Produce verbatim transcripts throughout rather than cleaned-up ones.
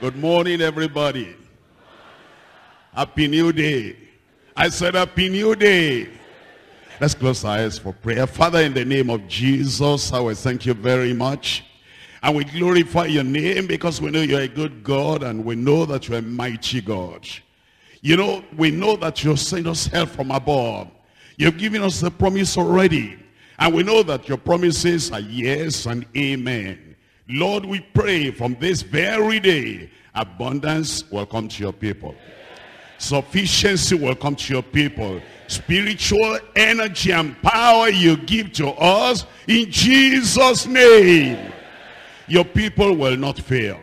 Good morning, everybody. Happy new day. I said happy new day. Let's close our eyes for prayer. Father, in the name of Jesus, I will thank you very much. And we glorify your name because we know you're a good God and we know that you're a mighty God. You know, we know that you send us help from above. You've given us the promise already. And we know that your promises are yes and amen. Lord, we pray from this very day, abundance will come to your people. Sufficiency will come to your people. Spiritual energy and power you give to us in Jesus' name. Your people will not fail.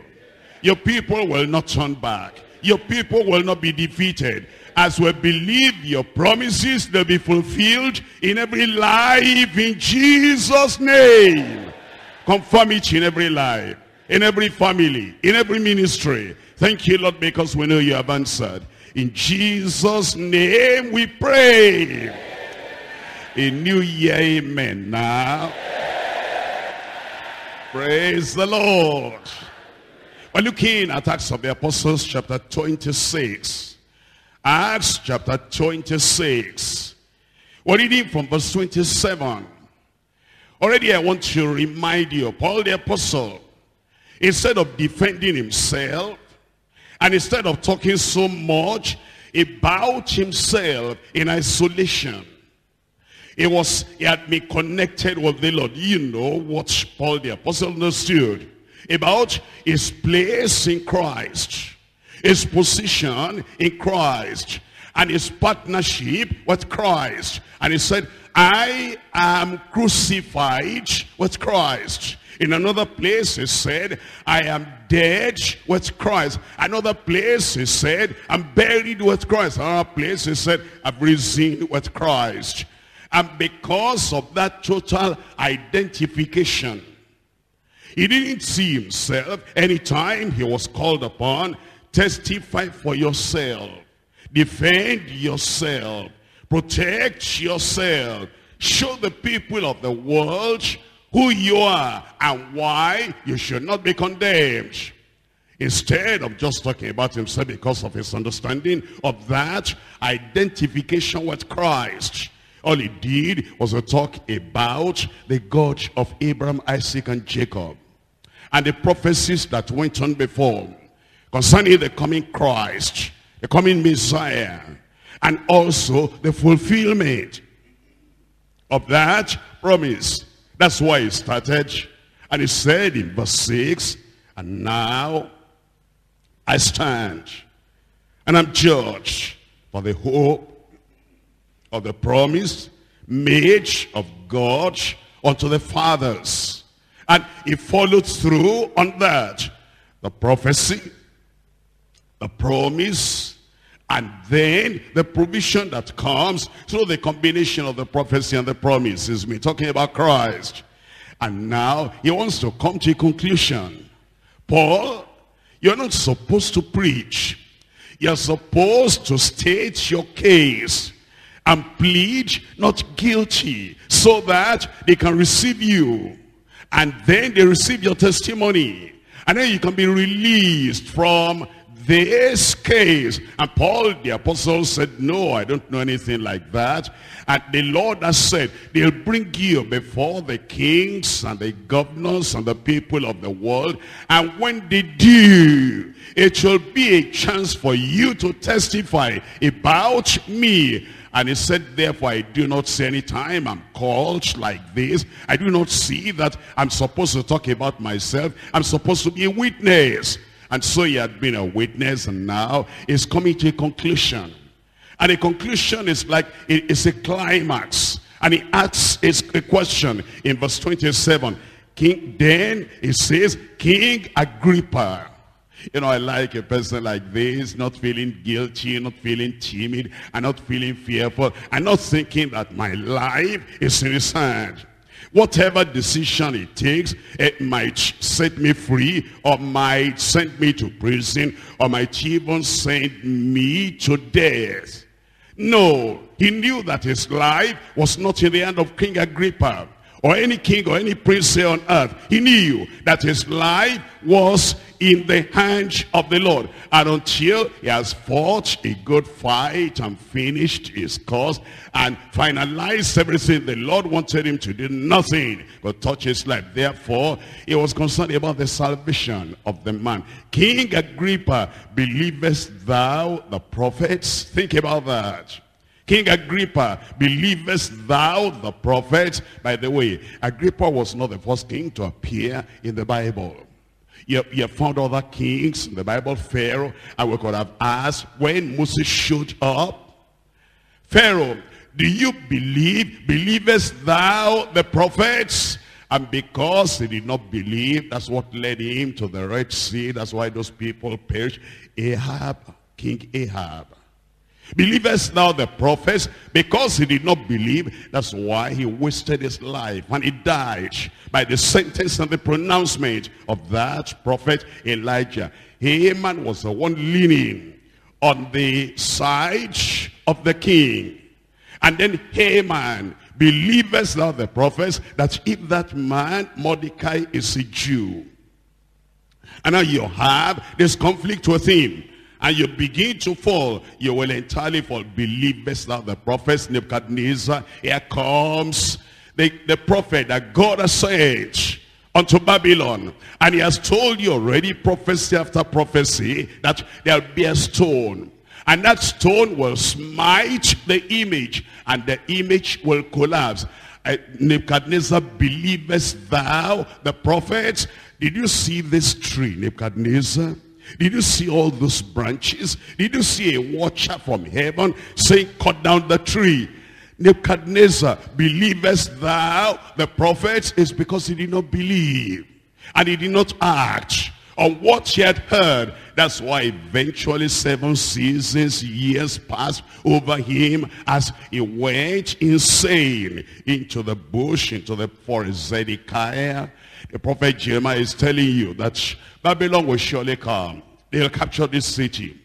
Your people will not turn back. Your people will not be defeated. As we believe your promises, they'll be fulfilled in every life in Jesus' name. Confirm it in every life, in every family, in every ministry. Thank you, Lord, because we know you have answered. In Jesus' name we pray. Amen. A new year, amen. Now, amen. Praise the Lord. We're looking at Acts of the Apostles, chapter twenty-six. Acts chapter twenty-six. We're reading from verse twenty-seven. Already I want to remind you, Paul the Apostle, instead of defending himself, and instead of talking so much about himself in isolation, it was, he had been connected with the Lord. You know what Paul the Apostle understood about his place in Christ, his position in Christ, and his partnership with Christ. And he said, I am crucified with Christ. In another place he said, I am dead with Christ. Another place he said, I'm buried with Christ. Another place he said, I've risen with Christ. And because of that total identification, he didn't see himself anytime he was called upon. Testify for yourself. Defend yourself. Protect yourself. Show the people of the world who you are and why you should not be condemned. Instead of just talking about himself because of his understanding of that identification with Christ, all he did was to talk about the God of Abraham, Isaac, and Jacob, and the prophecies that went on before concerning the coming Christ, the coming Messiah, and also the fulfillment of that promise. That's why he started. And he said in verse six, and now I stand and I'm judged for the hope of the promise made of God unto the fathers. And he followed through on that. The prophecy, the promise, and then the provision that comes through the combination of the prophecy and the promises. We're talking about Christ. And now he wants to come to a conclusion. Paul, you're not supposed to preach. You're supposed to state your case and plead not guilty so that they can receive you. And then they receive your testimony. And then you can be released from this case. And Paul the Apostle said, no, I don't know anything like that. And the Lord has said, they'll bring you before the kings and the governors and the people of the world. And when they do, it will be a chance for you to testify about me. And he said, therefore, I do not see any time I'm called like this. I do not see that I'm supposed to talk about myself. I'm supposed to be a witness. And so he had been a witness, and now he's coming to a conclusion. And a conclusion is like, it's a climax. And he asks a question in verse twenty-seven. King, then he says, King Agrippa. You know, I like a person like this, not feeling guilty, not feeling timid, and not feeling fearful, and not thinking that my life is in his hand. Whatever decision it takes, it might set me free, or might send me to prison, or might even send me to death. No, he knew that his life was not in the hand of King Agrippa, or any king or any prince here on earth, he knew that his life was in the hands of the Lord. And until he has fought a good fight and finished his course and finalized everything, the Lord wanted him to do nothing but touch his life. Therefore, he was concerned about the salvation of the man. King Agrippa, believest thou the prophets? Think about that. King Agrippa, believest thou the prophets? By the way, Agrippa was not the first king to appear in the Bible. You, you found other kings in the Bible, Pharaoh, and we could have asked when Moses showed up, Pharaoh, do you believe, believest thou the prophets? And because he did not believe, that's what led him to the Red Sea. That's why those people perished. Ahab, King Ahab, believest thou the prophets? Because he did not believe, that's why he wasted his life, and he died by the sentence and the pronouncement of that prophet Elijah. Haman was the one leaning on the side of the king, and then Haman, believest thou the prophets, that if that man Mordecai is a Jew, and now you have this conflict with him, and you begin to fall, you will entirely fall. Believest thou the prophets? Nebuchadnezzar, here comes the, the prophet that God has sent unto Babylon. And he has told you already, prophecy after prophecy, that there will be a stone. And that stone will smite the image, and the image will collapse. Uh, Nebuchadnezzar, believest thou the prophets? Did you see this tree, Nebuchadnezzar? Did you see all those branches? Did you see a watcher from heaven saying, cut down the tree? Nebuchadnezzar, believest thou the prophets? It's because he did not believe, and he did not act on what he had heard. That's why eventually seven seasons, years passed over him as he went insane into the bush, into the forest. Zedekiah, the prophet Jeremiah, is telling you that Babylon will surely come. They'll capture this city,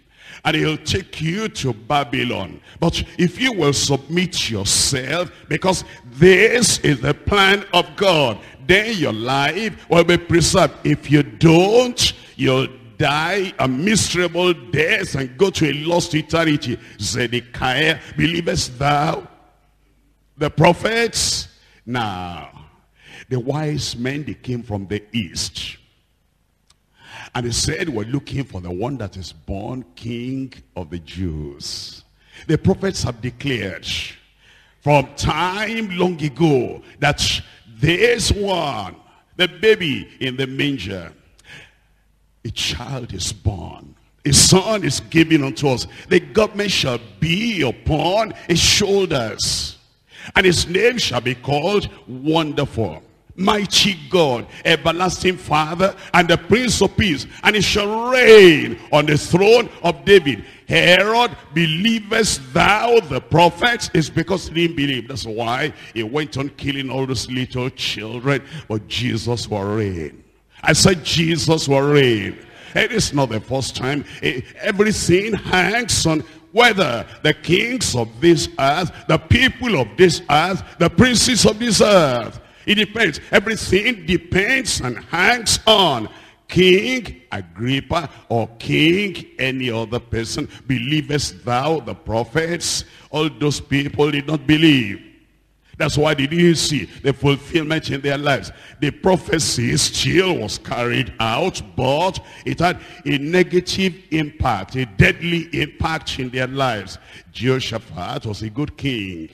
and he'll take you to Babylon. But if you will submit yourself, because this is the plan of God, then your life will be preserved. If you don't, you'll die a miserable death and go to a lost eternity. Zedekiah, believest thou the prophets? Now, the wise men, they came from the east, and they said, we're looking for the one that is born King of the Jews. The prophets have declared from time long ago that this one, the baby in the manger, a child is born, a son is given unto us, the government shall be upon his shoulders, and his name shall be called Wonderful, Mighty God, Everlasting Father, and the Prince of Peace. And he shall reign on the throne of David. Herod, believest thou the prophets? It's because he didn't believe. That's why he went on killing all those little children. But Jesus will reign. I said Jesus will reign. It is not the first time. Everything hangs on whether the kings of this earth, the people of this earth, the princes of this earth. It depends. Everything depends and hangs on King Agrippa or king any other person. Believest thou the prophets? All those people did not believe. That's why they didn't see the fulfillment in their lives. The prophecy still was carried out, but it had a negative impact, a deadly impact in their lives. Jehoshaphat was a good king.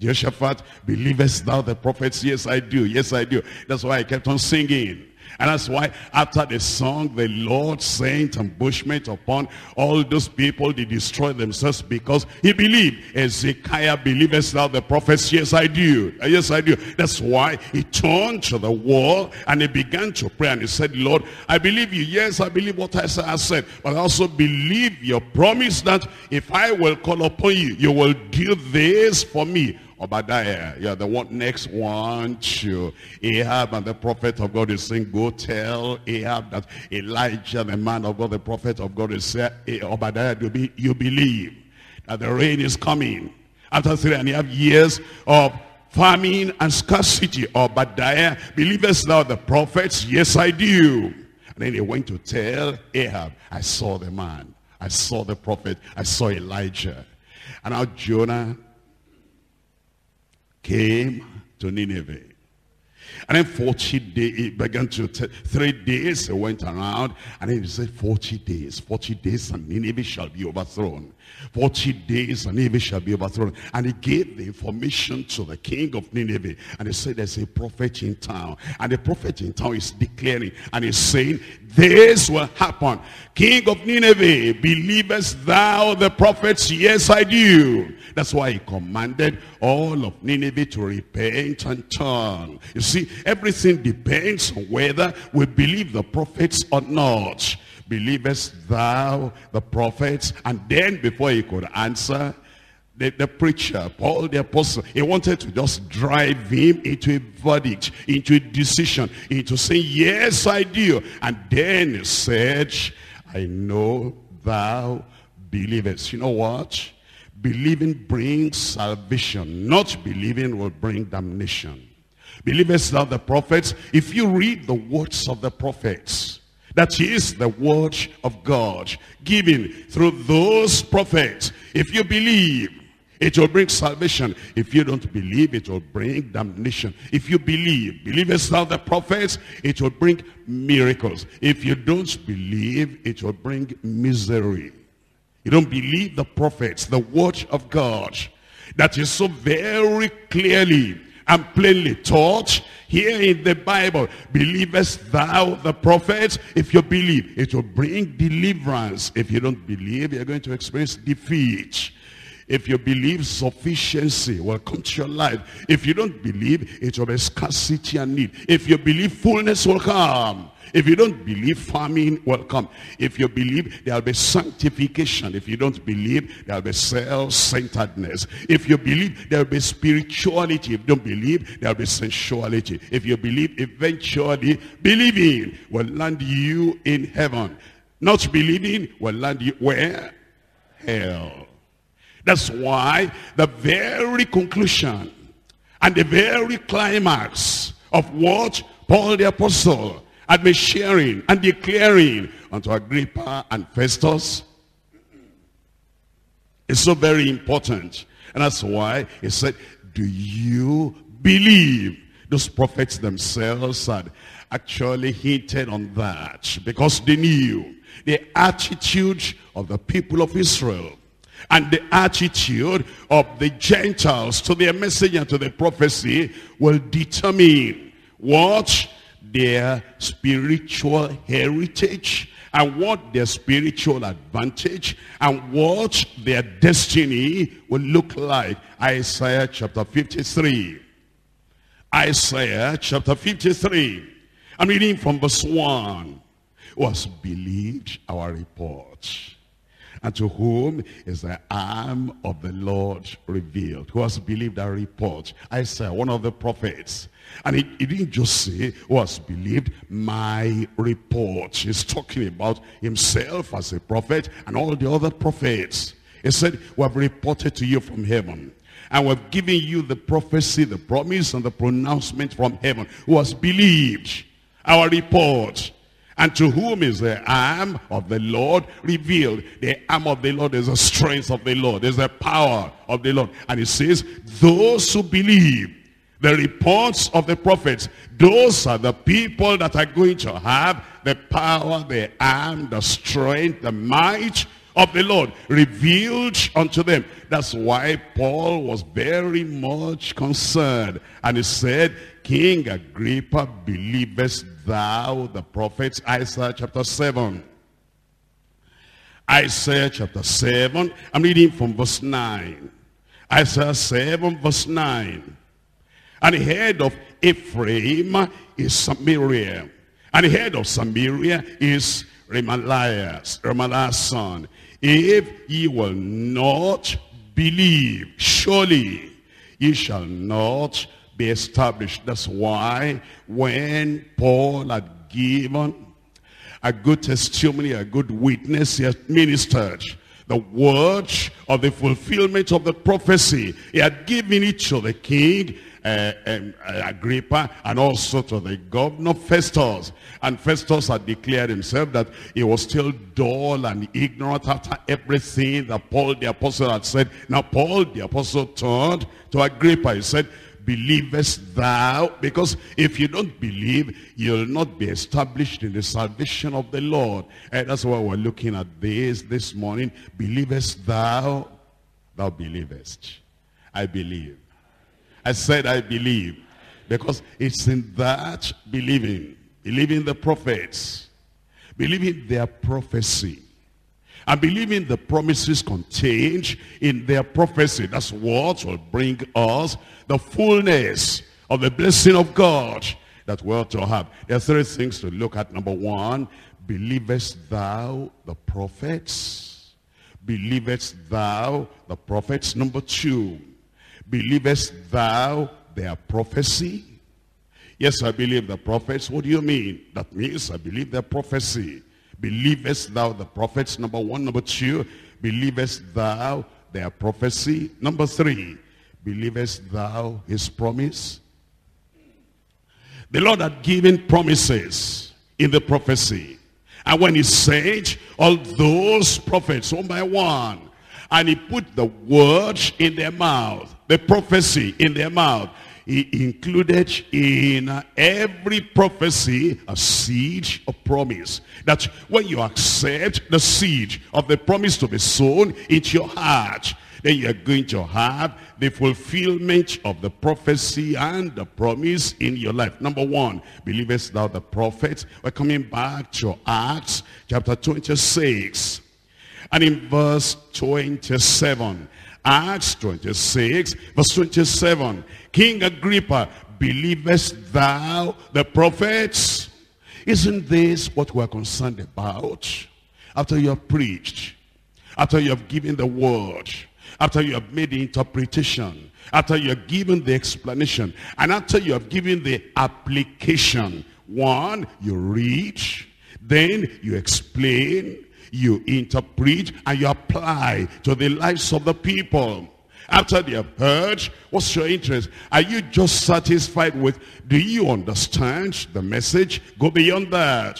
Jehoshaphat, believest thou the prophets? Yes, I do. Yes, I do. That's why I kept on singing. And that's why after the song, the Lord sent ambushment upon all those people. They destroyed themselves because he believed. Hezekiah, believest thou the prophets? Yes, I do. Yes, I do. That's why he turned to the wall and he began to pray. And he said, Lord, I believe you. Yes, I believe what I said. But I also believe your promise that if I will call upon you, you will do this for me. Obadiah, you're the one next one to Ahab, and the prophet of God is saying, go tell Ahab that Elijah, the man of God, the prophet of God, is saying, hey, Obadiah, do be, you believe that the rain is coming? After three and a half years of famine and scarcity. Obadiah, believest thou the prophets? Yes, I do. And then they went to tell Ahab, I saw the man, I saw the prophet, I saw Elijah. And now Jonah came to Nineveh. And then forty days, he began to, three days he went around, and then he said, forty days, forty days and Nineveh shall be overthrown. forty days and Nineveh shall be overthrown. And he gave the information to the king of Nineveh, and he said, there's a prophet in town. And the prophet in town is declaring, and he's saying, this will happen. King of Nineveh, believest thou the prophets? Yes, I do. That's why he commanded all of Nineveh to repent and turn. You see, everything depends on whether we believe the prophets or not. Believest thou the prophets? And then before he could answer, the, the preacher, Paul the Apostle, he wanted to just drive him into a verdict, into a decision, into saying, yes, I do. And then he said, I know thou believest. You know what? Believing brings salvation. Not believing will bring damnation. Believest thou the prophets? If you read the words of the prophets, that is the word of God given through those prophets, if you believe, it will bring salvation. If you don't believe, it will bring damnation. If you believe, believest thou the prophets? It will bring miracles. If you don't believe, it will bring misery. You don't believe the prophets, the word of God, that is so very clearly and plainly taught here in the Bible. Believest thou the prophets? If you believe, it will bring deliverance. If you don't believe, you're going to experience defeat. If you believe, sufficiency will come to your life. If you don't believe, it will be scarcity and need. If you believe, fullness will come. If you don't believe, famine will come. If you believe, there will be sanctification. If you don't believe, there will be self-centeredness. If you believe, there will be spirituality. If you don't believe, there will be sensuality. If you believe, eventually, believing will land you in heaven. Not believing will land you where? Hell. That's why the very conclusion and the very climax of what Paul the Apostle had been sharing and declaring unto Agrippa and Festus is so very important. And that's why he said, do you believe? Those prophets themselves had actually hinted on that, because they knew the attitude of the people of Israel and the attitude of the Gentiles to their message and to the prophecy will determine what their spiritual heritage and what their spiritual advantage and what their destiny will look like. Isaiah chapter fifty-three. Isaiah chapter fifty-three. I'm reading from verse one. Who has believed our report? And to whom is the arm of the Lord revealed? Who has believed our report? Isaiah, one of the prophets. And he, he didn't just say, who has believed my report. He's talking about himself as a prophet and all the other prophets. He said, we have reported to you from heaven, and we have given you the prophecy, the promise, and the pronouncement from heaven. Who has believed our report? And to whom is the arm of the Lord revealed? The arm of the Lord is the strength of the Lord. There's the power of the Lord. And it says, those who believe the reports of the prophets, those are the people that are going to have the power, the arm, the strength, the might of the Lord revealed unto them. That's why Paul was very much concerned. And he said, King Agrippa, believest thou the prophets? Isaiah chapter seven. Isaiah chapter seven. I'm reading from verse nine. Isaiah seven verse nine. And the head of Ephraim is Samaria, and the head of Samaria is Remaliah, Remaliah's son. If ye will not believe, surely ye shall not be established. That's why when Paul had given a good testimony, a good witness, he had ministered the word of the fulfillment of the prophecy. He had given it to the king uh, um, Agrippa, and also to the governor Festus. And Festus had declared himself that he was still dull and ignorant after everything that Paul the Apostle had said. Now Paul the Apostle turned to Agrippa. He said, "Believest thou? Because if you don't believe, you'll not be established in the salvation of the Lord." And that's why we're looking at this this morning. Believest thou? Thou believest. I believe. I said I believe. Because it's in that believing. Believing the prophets. Believing their prophecy. And believing the promises contained in their prophecy. That's what will bring us the fullness of the blessing of God that we ought to have. There are three things to look at. Number one, believest thou the prophets? Believest thou the prophets? Number two, believest thou their prophecy? Yes, I believe the prophets. What do you mean? That means I believe their prophecy. Believest thou the prophets? Number one. Number two, believest thou their prophecy? Number three, believest thou his promise? The Lord had given promises in the prophecy. And when he said all those prophets one by one, and he put the words in their mouth, the prophecy in their mouth, he included in every prophecy a seed of promise. That when you accept the seed of the promise to be sown into your heart, then you are going to have the fulfillment of the prophecy and the promise in your life. Number one, believest thou the prophets? We're coming back to Acts chapter twenty-six. And in verse twenty-seven, Acts twenty-six, verse twenty-seven, King Agrippa, believest thou the prophets? Isn't this what we're concerned about? After you have preached, after you have given the word, after you have made the interpretation, after you have given the explanation, and after you have given the application, one, you read, then you explain, you interpret, and you apply to the lives of the people. After they have heard, what's your interest? Are you just satisfied with, do you understand the message? Go beyond that.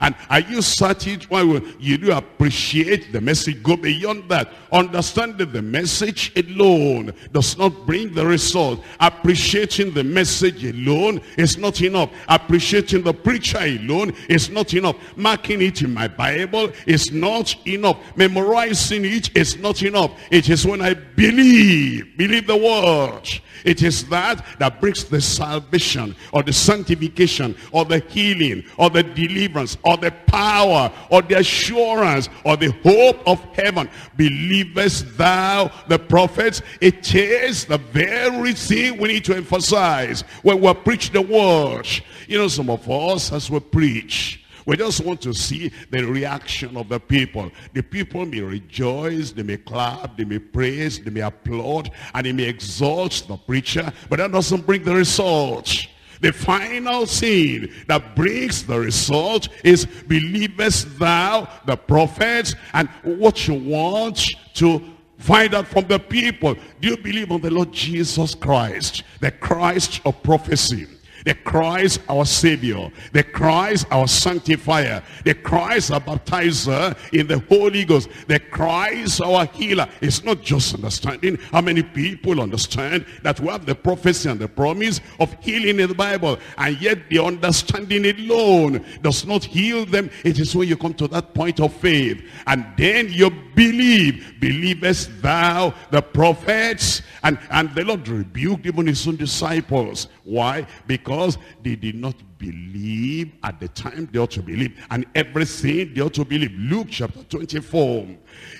And are you satisfied with, you do appreciate the message? Go beyond that. Understanding the message alone does not bring the result. Appreciating the message alone is not enough. Appreciating the preacher alone is not enough. Marking it in my Bible is not enough. Memorizing it is not enough. It is when I believe, believe the word. It is that that brings the salvation or the sanctification or the healing or the deliverance or the power or the assurance or the hope of heaven. Believest thou the prophets? It is the very thing we need to emphasize when we preach the word. You know, some of us, as we preach, we just want to see the reaction of the people. The people may rejoice, they may clap, they may praise, they may applaud, and they may exalt the preacher, but that doesn't bring the result. The final thing that brings the result is, believest thou the prophets? And what you want to find out from the people, do you believe on the Lord Jesus Christ, the Christ of prophecy? The Christ our Savior, the Christ our Sanctifier, the Christ our Baptizer in the Holy Ghost, the Christ our Healer. It's not just understanding. How many people understand that we have the prophecy and the promise of healing in the Bible, and yet the understanding alone does not heal them? It is when you come to that point of faith, and then you believe. Believest thou the prophets? And, and the Lord rebuked even his own disciples. Why? Because Because they did not believe at the time they ought to believe, and everything they ought to believe. Luke chapter twenty-four.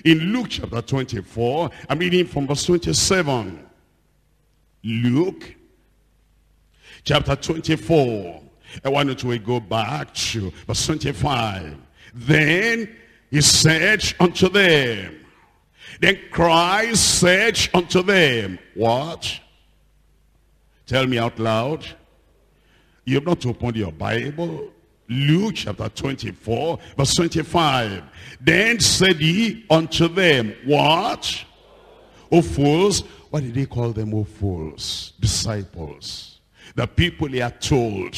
In Luke chapter twenty-four, I'm reading from verse twenty-seven. Luke chapter twenty-four. I want to go back to verse twenty-five. Then he said unto them. Then Christ said unto them. What? Tell me out loud. You have not opened your Bible. Luke chapter twenty-four, verse twenty-five. Then said he unto them, what? O fools, What did he call them? Oh, fools, disciples. The people he had told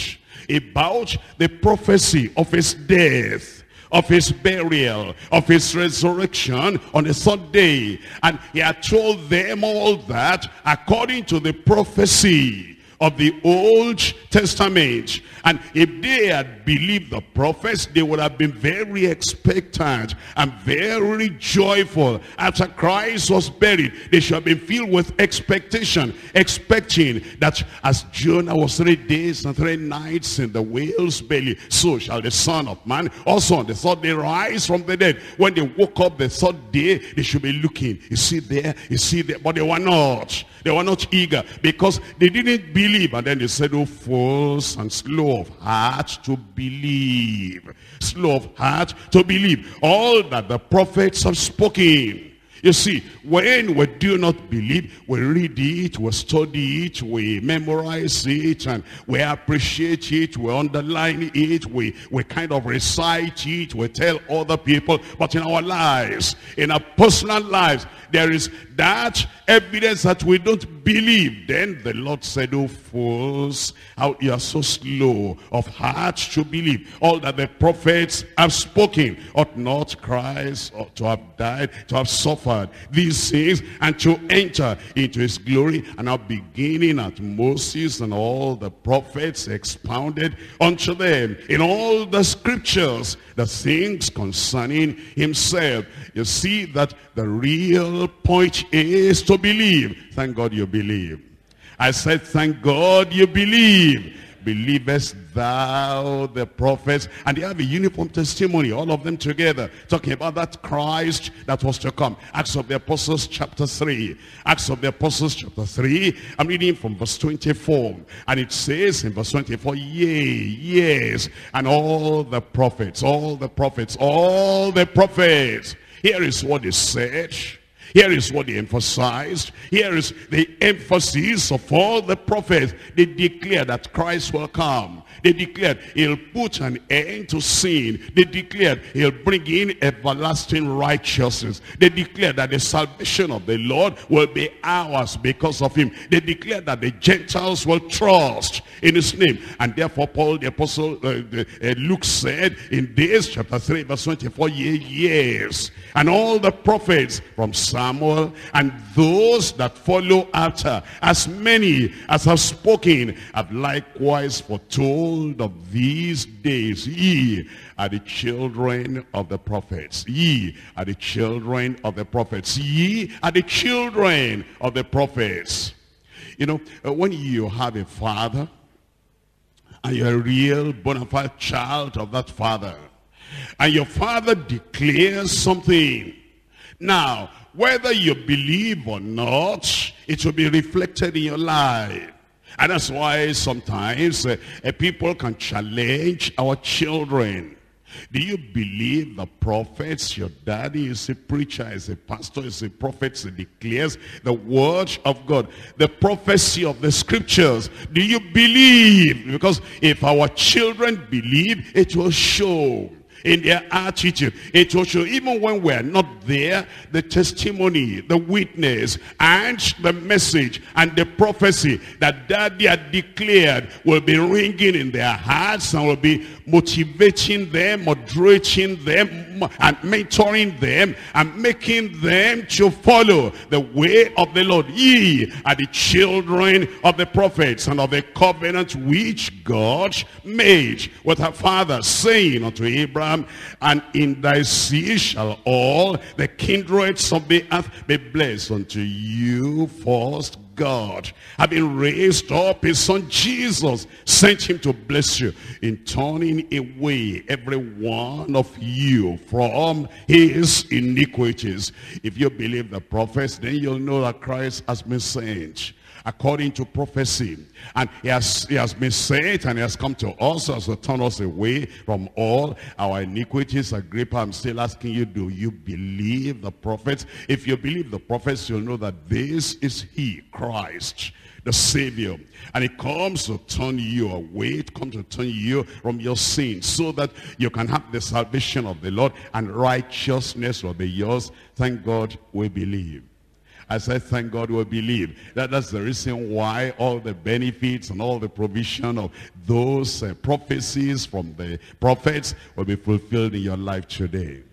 about the prophecy of his death, of his burial, of his resurrection on the third day. And he had told them all that according to the prophecy of the Old Testament. And if they had believed the prophets, they would have been very expectant and very joyful. After Christ was buried, they should have been filled with expectation, expecting that as Jonah was three days and three nights in the whale's belly, so shall the Son of Man also on the third day rise from the dead. When they woke up the third day, they should be looking, you see there, you see there. But they were not. They were not eager because they didn't believe. And then they said, oh, fools and slow of heart to believe. Slow of heart to believe all that the prophets have spoken. You see, when we do not believe, we read it, we study it, we memorize it, and we appreciate it, we underline it, we, we kind of recite it, we tell other people. But in our lives, in our personal lives, there is that evidence that we don't believe. Then the Lord said, oh, fools, how you are so slow of heart to believe all that the prophets have spoken. Ought not Christ ought to have died, to have suffered these things, and to enter into his glory? And now, beginning at Moses and all the prophets, expounded unto them in all the scriptures the things concerning himself. You see that the real point is to believe. Thank God you believe. I said, thank God you believe. Believest thou the prophets? And they have a uniform testimony, all of them together, talking about that Christ that was to come. Acts of the Apostles chapter three. Acts of the Apostles chapter three. I'm reading from verse twenty-four. And it says in verse twenty-four, yea, yes, and all the prophets, all the prophets, all the prophets. Here is what they said. Here is what they emphasized. Here is the emphasis of all the prophets. They declare that Christ will come. They declared he'll put an end to sin. They declared he'll bring in everlasting righteousness. They declared that the salvation of the Lord will be ours because of him. They declared that the Gentiles will trust in his name. And therefore Paul the Apostle, uh, the, uh, Luke said in this chapter three verse twenty-four, yea, yes, and all the prophets from Samuel and those that follow after, as many as have spoken, have likewise foretold of these days. Ye are the children of the prophets. Ye are the children of the prophets. Ye are the children of the prophets. You know, when you have a father and you're a real bona fide child of that father, and your father declares something, now whether you believe or not, it will be reflected in your life. And that's why sometimes uh, uh, people can challenge our children. Do you believe the prophets? Your daddy is a preacher, is a pastor, is a prophet, he declares the word of God, the prophecy of the scriptures. Do you believe? Because if our children believe, it will show in their attitude. It will show even when we're not there, the testimony, the witness, and the message, and the prophecy that daddy had declared will be ringing in their hearts and will be motivating them, moderating them, and mentoring them, and making them to follow the way of the Lord. Ye are the children of the prophets and of the covenant which God made with our father, saying unto Abraham, and in thy seed shall all the kindreds of the earth be blessed. Unto you first God, having raised up his son Jesus, sent him to bless you in turning away every one of you from his iniquities. If you believe the prophets, then you'll know that Christ has been sent according to prophecy, and he has, he has been sent, and he has come to us as to turn us away from all our iniquities. Agrippa, I'm still asking you, do you believe the prophets? If you believe the prophets, you'll know that this is he, Christ the Savior, and it comes to turn you away. It comes to turn you from your sins so that you can have the salvation of the Lord, and righteousness will be yours. Thank God we believe. I said, thank God we believe. That, that's the reason why all the benefits and all the provision of those uh, prophecies from the prophets will be fulfilled in your life today.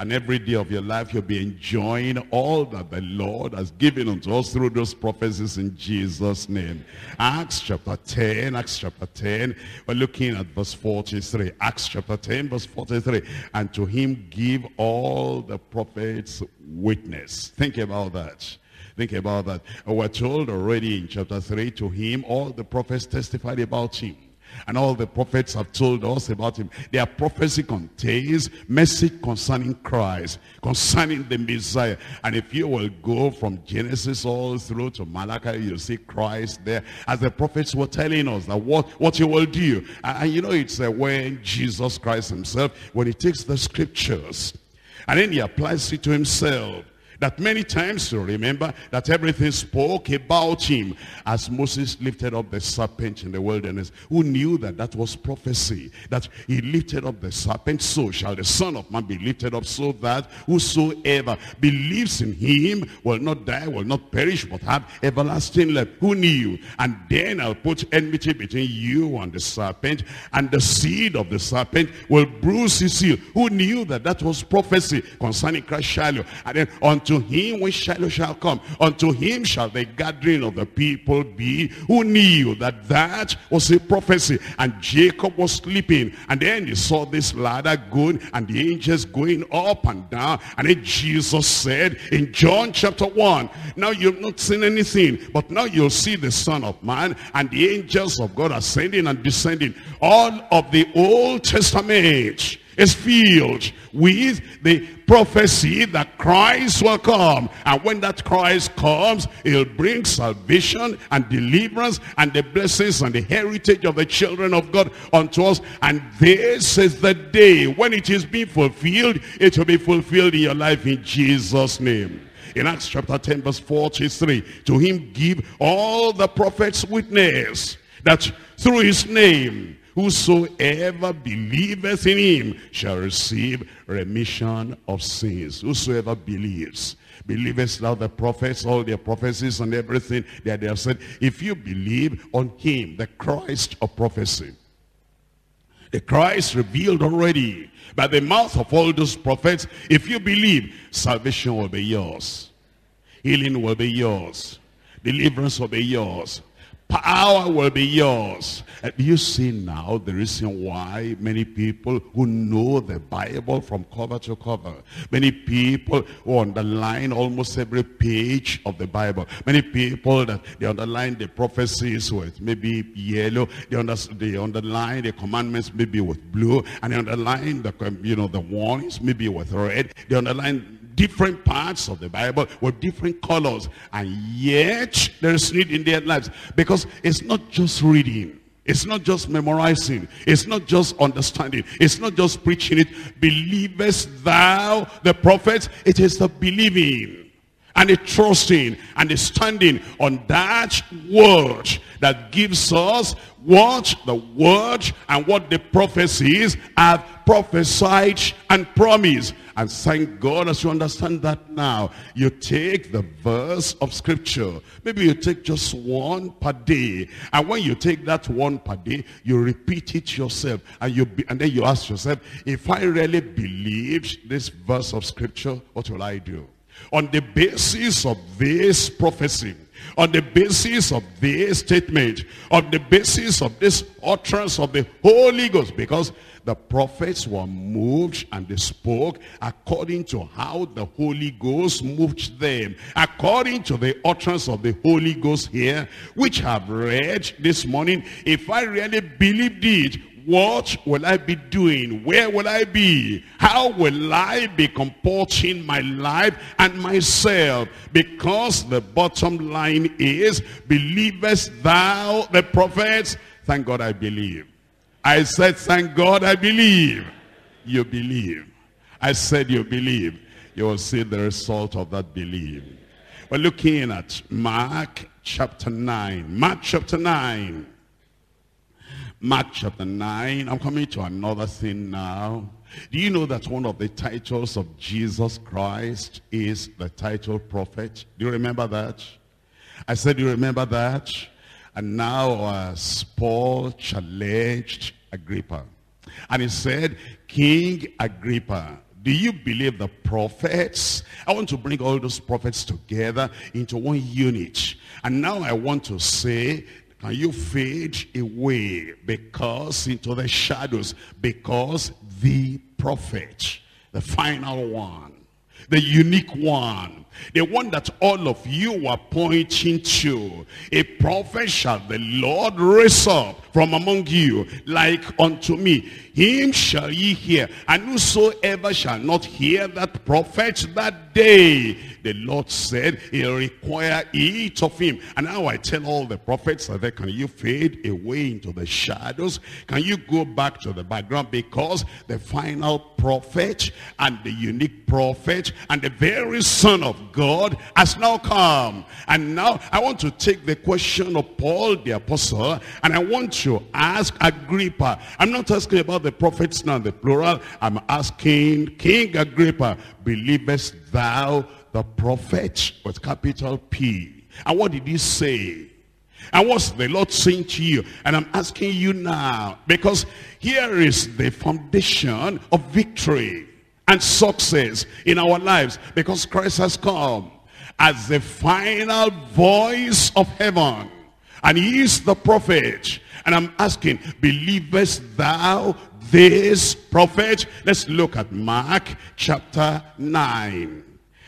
And every day of your life, you'll be enjoying all that the Lord has given unto us through those prophecies in Jesus' name. Acts chapter ten, Acts chapter ten, we're looking at verse forty-three. Acts chapter ten, verse forty-three. And to him give all the prophets witness. Think about that. Think about that. We're told already in chapter three, to him all the prophets testified about him. And all the prophets have told us about him. Their prophecy contains message concerning Christ, concerning the Messiah. And if you will go from Genesis all through to Malachi, you'll see Christ there. As the prophets were telling us that what, what he will do. And, and you know, it's uh, when Jesus Christ himself, when he takes the scriptures, and then he applies it to himself. That many times, you remember, that everything spoke about him. As Moses lifted up the serpent in the wilderness, who knew that that was prophecy, that he lifted up the serpent, so shall the Son of Man be lifted up, so that whosoever believes in him will not die, will not perish, but have everlasting life. Who knew? And then I'll put enmity between you and the serpent, and the seed of the serpent will bruise his heel. Who knew that that was prophecy concerning Christ Shiloh? And then on to him when Shiloh shall come, unto him shall the gathering of the people be, who knew that that was a prophecy. And Jacob was sleeping, and then he saw this ladder going, and the angels going up and down. And then Jesus said in John chapter one, now you've not seen anything, but now you'll see the Son of Man and the angels of God ascending and descending. All of the Old Testament is filled with the prophecy that Christ will come. And when that Christ comes, he'll bring salvation and deliverance and the blessings and the heritage of the children of God unto us. And this is the day when it is being fulfilled. It will be fulfilled in your life in Jesus' name. In Acts chapter ten, verse forty-three, to him give all the prophets witness, that through his name whosoever believeth in him shall receive remission of sins. Whosoever believes. Believest thou the prophets, all their prophecies and everything that they have said. If you believe on him, the Christ of prophecy, the Christ revealed already by the mouth of all those prophets, if you believe, salvation will be yours. Healing will be yours. Deliverance will be yours. Power will be yours. And you see now the reason why many people who know the Bible from cover to cover, many people who underline almost every page of the Bible, many people that they underline the prophecies with maybe yellow, they, under, they underline the commandments maybe with blue, and they underline the, you know, the warnings maybe with red. They underline different parts of the Bible with different colors, and yet there is need in their lives, because it's not just reading, it's not just memorizing, it's not just understanding, it's not just preaching it. Believest thou the prophets? It is the believing and the trusting and the standing on that word that gives us what the word and what the prophecies have prophesied and promised. And thank God, as you understand that now, you take the verse of scripture. Maybe you take just one per day. And when you take that one per day, you repeat it yourself. And you be, and then you ask yourself, if I really believed this verse of scripture, what will I do? On the basis of this prophecy, on the basis of this statement, on the basis of this utterance of the Holy Ghost, because the prophets were moved and they spoke according to how the Holy Ghost moved them, according to the utterance of the Holy Ghost here, which I've read this morning. If I really believed it, what will I be doing? Where will I be? How will I be comporting my life and myself? Because the bottom line is, believest thou the prophets? Thank God I believe. I said, thank God I believe. You believe. I said you believe. You will see the result of that belief. We're looking at Mark chapter nine. Mark chapter nine. Mark chapter nine. I'm coming to another thing now. Do you know that one of the titles of Jesus Christ is the title prophet? Do you remember that? I said, do you remember that? And now as Paul challenged Agrippa, and he said, King Agrippa, do you believe the prophets? I want to bring all those prophets together into one unit. And now I want to say, can you fade away because into the shadows? Because the prophet, the final one, the unique one, the one that all of you are pointing to. A prophet shall the Lord raise up from among you, like unto me. Him shall ye hear, and whosoever shall not hear that prophet that day, the Lord said, he'll require each of him. And now I tell all the prophets that, can you fade away into the shadows? Can you go back to the background? Because the final prophet and the unique prophet and the very Son of God has now come. And now I want to take the question of Paul the Apostle, and I want to ask Agrippa. I'm not asking about the prophets now in the plural. I'm asking King Agrippa, believest thou the prophet, with capital P? And what did he say? And what's the Lord saying to you? And I'm asking you now, because here is the foundation of victory and success in our lives, because Christ has come as the final voice of heaven, and he is the prophet. And I'm asking, believest thou this prophet? Let's look at Mark chapter nine.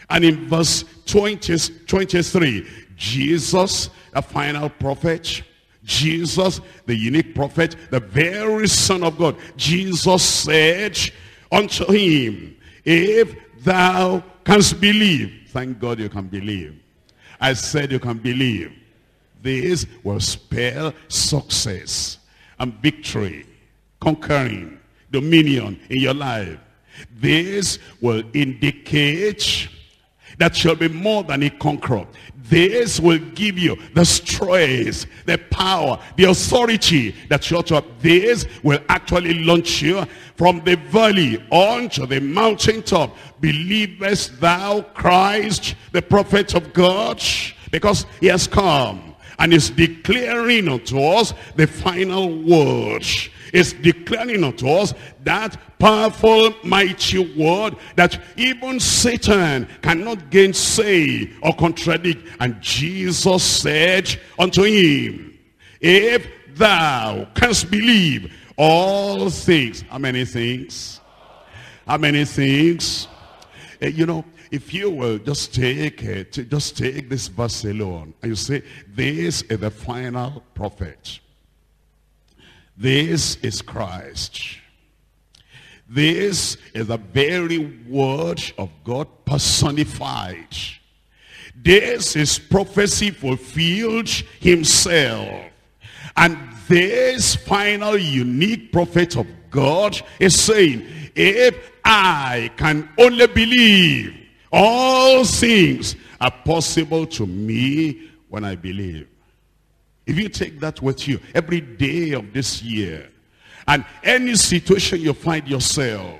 And in verse twenty, twenty-three, Jesus, the final prophet, Jesus, the unique prophet, the very Son of God, Jesus said unto him, if thou canst believe, thank God you can believe. I said you can believe. This will spell success and victory, conquering, dominion in your life. This will indicate that shall be more than a conqueror. This will give you the strength, the power, the authority that you ought to have. This will actually launch you from the valley onto the mountaintop. Believest thou Christ, the prophet of God? Because he has come and is declaring unto us the final word. Is declaring unto us that powerful, mighty word that even Satan cannot gainsay or contradict. And Jesus said unto him, if thou canst believe, all things. How many things? How many things? Uh, you know, if you will just take it, just take this verse alone, and you say, this is the final prophet. This is Christ. This is the very word of God personified. This is prophecy fulfilled himself. And this final unique prophet of God is saying, if I can only believe, all things are possible to me when I believe. If you take that with you every day of this year, and any situation you find yourself,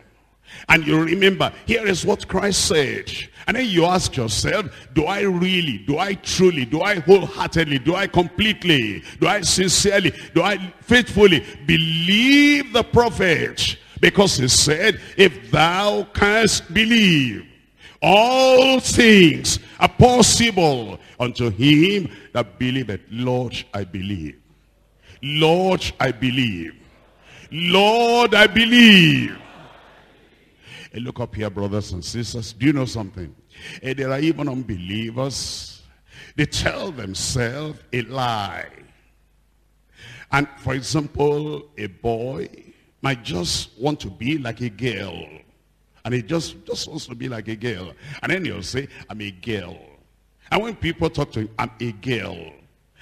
and you remember, here is what Christ said, and then you ask yourself, do I really, do I truly, do I wholeheartedly, do I completely, do I sincerely, do I faithfully believe the prophet? Because he said, if thou canst believe, all things are possible unto him that believeth. Lord, I believe. Lord, I believe. Lord, I believe. Hey, look up here, brothers and sisters. Do you know something? Hey, there are even unbelievers. They tell themselves a lie. And for example, a boy might just want to be like a girl. And he just, just wants to be like a girl. And then he'll say, I'm a girl. And when people talk to him, I'm a girl.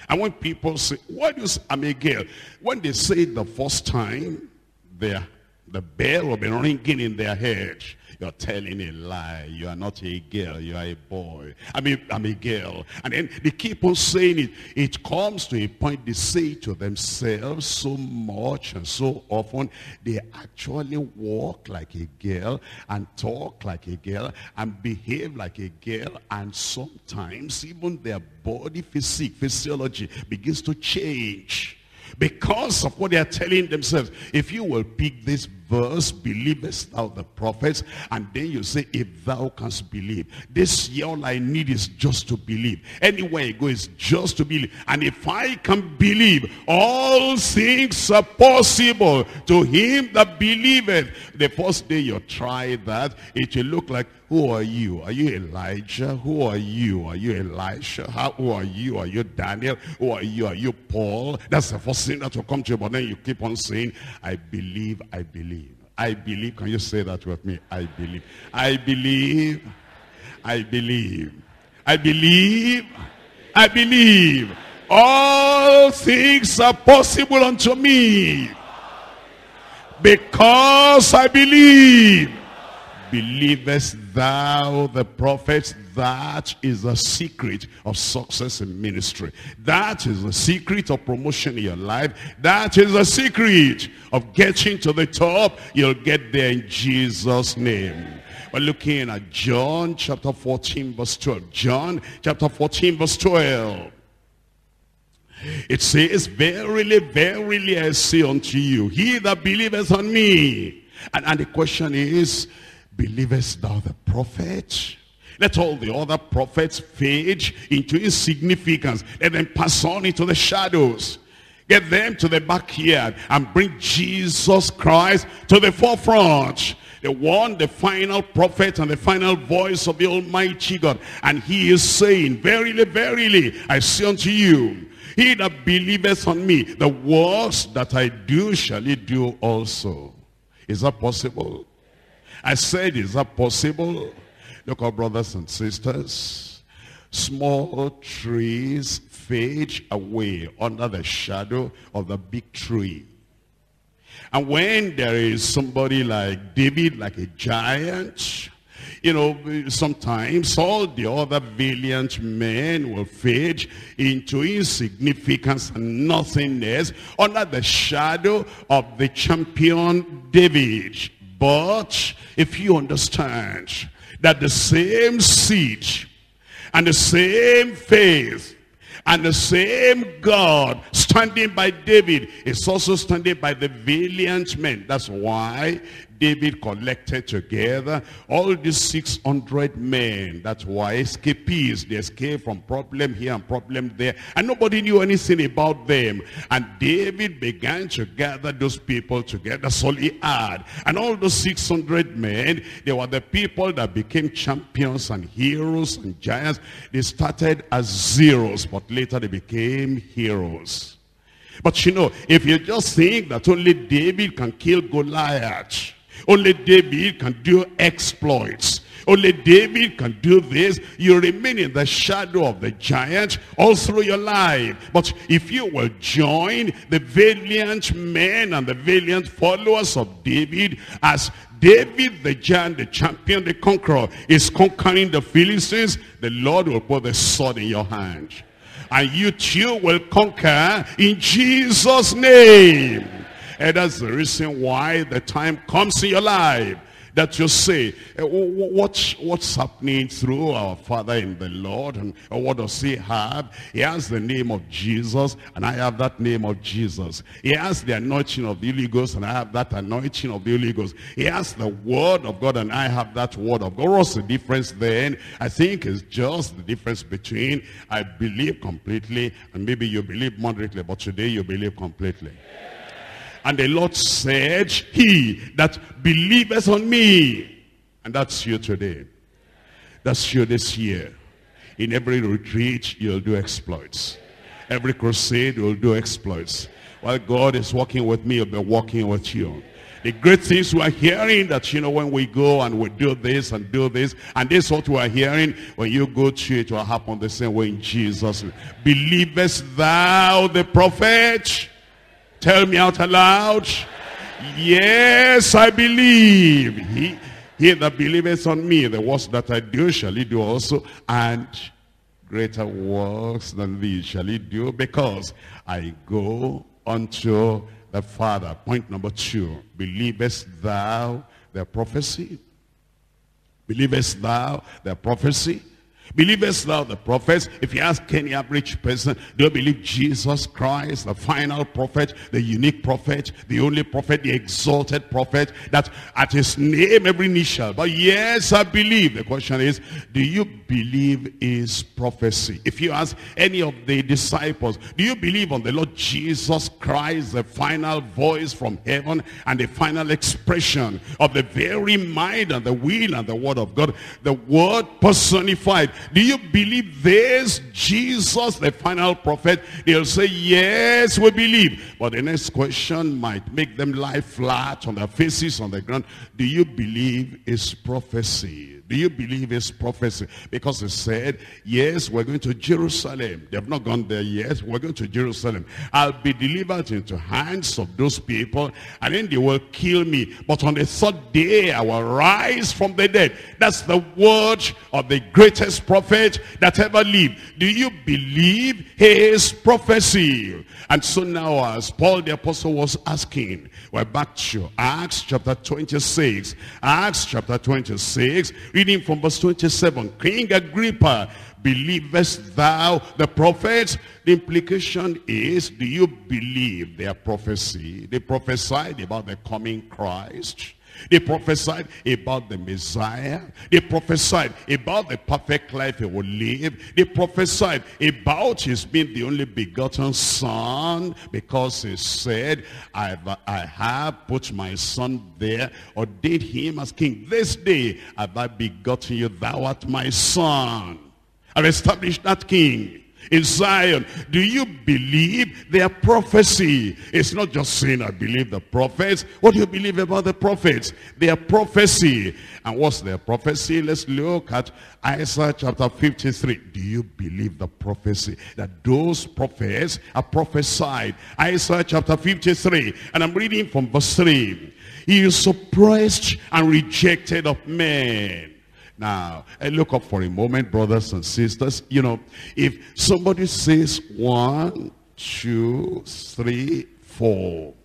And when people say, why do you say I'm a girl? When they say it the first time, they're The bell will be ringing in their heads. You're telling a lie. You are not a girl. You are a boy. I mean, I'm a girl. And then they keep on saying it. It comes to a point they say to themselves so much and so often, they actually walk like a girl and talk like a girl and behave like a girl. And sometimes even their body physique, physiology begins to change because of what they are telling themselves. If you will pick this verse, believest thou the prophets, and then you say, if thou canst believe, this year all I need is just to believe. Anywhere you go is just to believe. And if I can believe, all things are possible to him that believeth. The first day you try that, it will look like, who are you? Are you Elijah? Who are you? Are you Elisha? How, who are you? Are you Daniel? Who are you? Are you Paul? That's the first thing that will come to you. But then you keep on saying, I believe, I believe. I believe. Can you say that with me? I believe. I believe. I believe. I believe. I believe. All things are possible unto me because I believe. Believest thou the prophets? That is the secret of success in ministry. That is the secret of promotion in your life. That is the secret of getting to the top. You'll get there in Jesus' name. We're looking at John chapter fourteen verse twelve. John chapter fourteen verse twelve. It says, verily, verily, I say unto you, he that believeth on me. And, and the question is, believest thou the prophet? Let all the other prophets fade into insignificance. Let them pass on into the shadows. Get them to the backyard and bring Jesus Christ to the forefront. The one, the final prophet and the final voice of the Almighty God. And he is saying, verily, verily, I say unto you, he that believeth on me, the works that I do shall he do also. Is that possible? I said, is that possible? Look, our brothers and sisters, small trees fade away under the shadow of the big tree. And when there is somebody like David, like a giant, you know, sometimes all the other valiant men will fade into insignificance and nothingness under the shadow of the champion David. But if you understand that the same seed and the same faith and the same God standing by David is also standing by the valiant men. That's why David collected together all these six hundred men. That's why escapees, they escaped from problem here and problem there. And nobody knew anything about them. And David began to gather those people together. That's all he had. And all those six hundred men, they were the people that became champions and heroes and giants. They started as zeros, but later they became heroes. But you know, if you just think that only David can kill Goliath, only David can do exploits, only David can do this, you remain in the shadow of the giant all through your life. But if you will join the valiant men and the valiant followers of David, as David the giant, the champion, the conqueror, is conquering the Philistines, the Lord will put the sword in your hand. And you too will conquer in Jesus' name. And that's the reason why the time comes in your life that you say, what's, what's happening through our Father in the Lord? And what does he have? He has the name of Jesus, and I have that name of Jesus. He has the anointing of the Holy Ghost, and I have that anointing of the Holy Ghost. He has the word of God, and I have that word of God. What's the difference then? I think it's just the difference between I believe completely, and maybe you believe moderately, but today you believe completely. And the Lord said, he that believeth on me. And that's you today. That's you this year. In every retreat, you'll do exploits. Every crusade, you'll do exploits. While God is walking with me, he'll be walking with you. The great things we are hearing that, you know, when we go and we do this and do this, and this is what we are hearing, when you go to it, it will happen the same way in Jesus' name. Believest thou the prophet? Tell me out aloud. Yes, I believe. He, he that believeth on me, the works that I do shall he do also, and greater works than these shall he do, because I go unto the Father. Point number two, believest thou the prophecy? Believest thou the prophecy? Believest thou the prophets? If you ask any average person, do you believe Jesus Christ, the final prophet, the unique prophet, the only prophet, the exalted prophet, that at his name every knee shall bow? Yes, I believe. The question is, do you believe his prophecy? If you ask any of the disciples, do you believe on the Lord Jesus Christ, the final voice from heaven and the final expression of the very mind and the will and the word of God, the word personified? Do you believe this Jesus, the final prophet? They'll say, yes, we believe. But the next question might make them lie flat on their faces on the ground. Do you believe his prophecy? Do you believe his prophecy? Because he said, yes, we're going to Jerusalem. They have not gone there yet. We're going to Jerusalem. I'll be delivered into hands of those people, and then they will kill me. But on the third day, I will rise from the dead. That's the word of the greatest prophet that ever lived. Do you believe his prophecy? And so now, as Paul the Apostle was asking, we're back to Acts chapter twenty-six. Acts chapter twenty-six. Reading from verse twenty-seven, King Agrippa, believest thou the prophets? The implication is, do you believe their prophecy? They prophesied about the coming Christ. They prophesied about the Messiah. They prophesied about the perfect life he will live. They prophesied about his being the only begotten son, because he said, I've, I have put my son there, ordained him as king. This day have I begotten you, thou art my son. I've established that king in Zion. Do you believe their prophecy? It's not just saying I believe the prophets. What do you believe about the prophets? Their prophecy. And what's their prophecy? Let's look at Isaiah chapter fifty-three. Do you believe the prophecy that those prophets are prophesied? Isaiah chapter fifty-three, and I'm reading from verse three. He is suppressed and rejected of men. Now, I look up for a moment, brothers and sisters. You know, if somebody says one, two, three, four,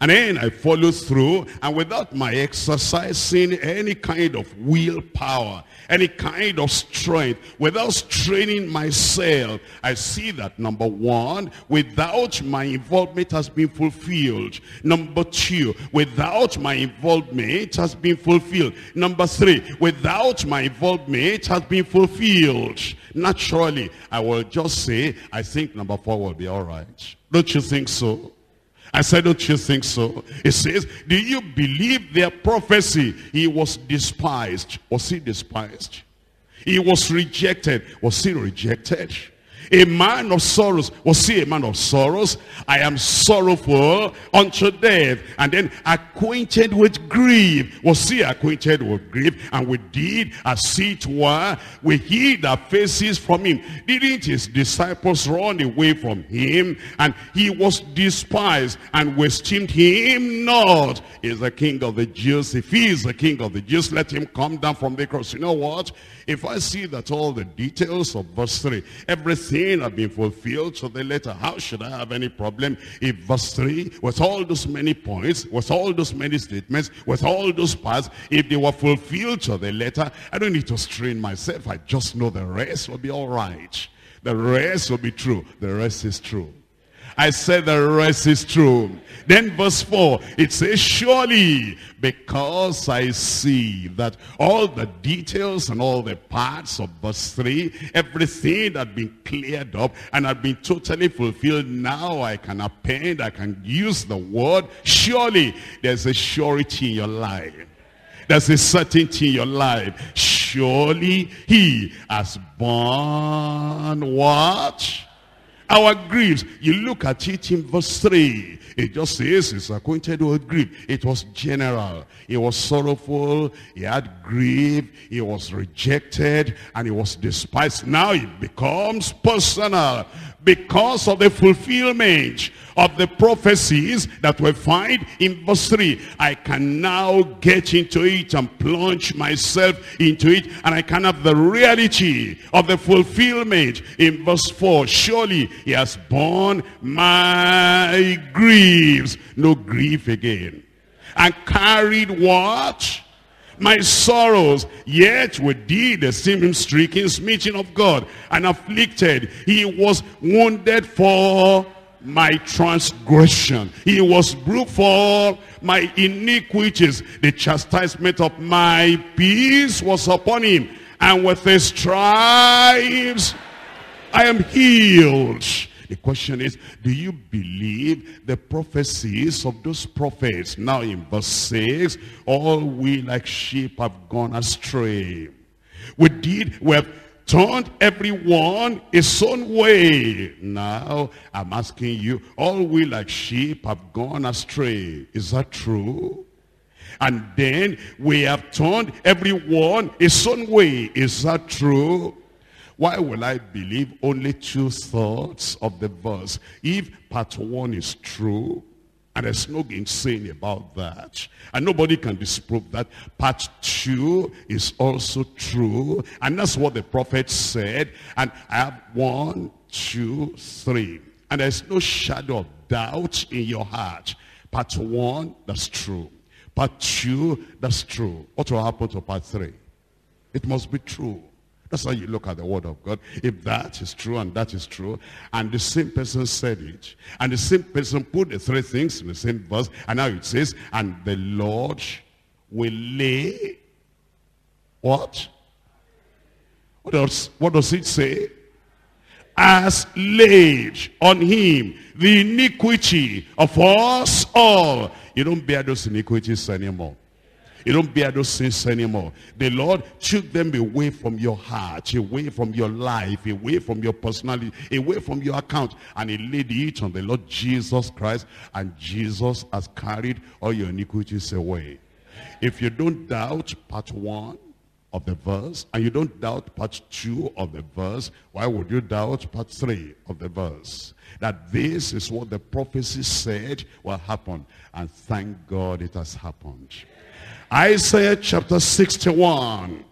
and then I follow through, and without my exercising any kind of willpower, any kind of strength, without straining myself, I see that number one, without my involvement has been fulfilled. Number two, without my involvement has been fulfilled. Number three, without my involvement has been fulfilled. Naturally, I will just say, I think number four will be all right. Don't you think so? I said, don't you think so? It says, do you believe their prophecy? He was despised. Was he despised? He was rejected. Was he rejected? A man of sorrows. Was he a man of sorrows? I am sorrowful unto death. And then acquainted with grief. Was he acquainted with grief? And we did as it were, we hid our faces from him. Didn't his disciples run away from him? And he was despised, and we esteemed him not. Is the King of the Jews. If he is the King of the Jews, let him come down from the cross. You know what? If I see that all the details of verse three, everything have been fulfilled to the letter, how should I have any problem if verse three, with all those many points, with all those many statements, with all those parts, if they were fulfilled to the letter, I don't need to strain myself. I just know the rest will be all right. The rest will be true. The rest is true. I said the rest is true. Then verse four, it says, surely because I see that all the details and all the parts of verse three, everything that had been cleared up and had been totally fulfilled, now I can append, I can use the word surely. There's a surety in your life. There's a certainty in your life. Surely he has borne what? Our griefs. You look at it in verse three. It just says it's acquainted with grief. It was general. He was sorrowful. He had grief. He was rejected. And he was despised. Now it becomes personal. because of the fulfillment of the prophecies that we find in verse three. I can now get into it and plunge myself into it, and I can have the reality of the fulfillment in verse four. Surely he has borne my griefs, no grief again, and carried what? My sorrows. Yet we did esteem him stricken, smitten of God, and afflicted. He was wounded for my transgression, he was bruised for my iniquities. The chastisement of my peace was upon him, and with his stripes I am healed. The question is, do you believe the prophecies of those prophets? Now in verse six, all we like sheep have gone astray. We did, we have turned everyone his own way. Now I'm asking you, all we like sheep have gone astray. Is that true? And then we have turned everyone his own way. Is that true? Why will I believe only two-thirds of the verse? If part one is true, and there's no gainsaying about that, and nobody can disprove that, part two is also true, and that's what the prophet said, and I have one, two, three, and there's no shadow of doubt in your heart. Part one, that's true. Part two, that's true. What will happen to part three? It must be true. That's how you look at the word of God. If that is true and that is true, and the same person said it, and the same person put the three things in the same verse, and now it says, and the Lord will lay, what? What does, what does it say? As laid on him the iniquity of us all. You don't bear those iniquities anymore. You don't bear those sins anymore. The Lord took them away from your heart, away from your life, away from your personality, away from your account. And he laid it on the Lord Jesus Christ. And Jesus has carried all your iniquities away. If you don't doubt part one of the verse, and you don't doubt part two of the verse, why would you doubt part three of the verse? That this is what the prophecy said will happen. And thank God it has happened. Isaiah chapter sixty-one.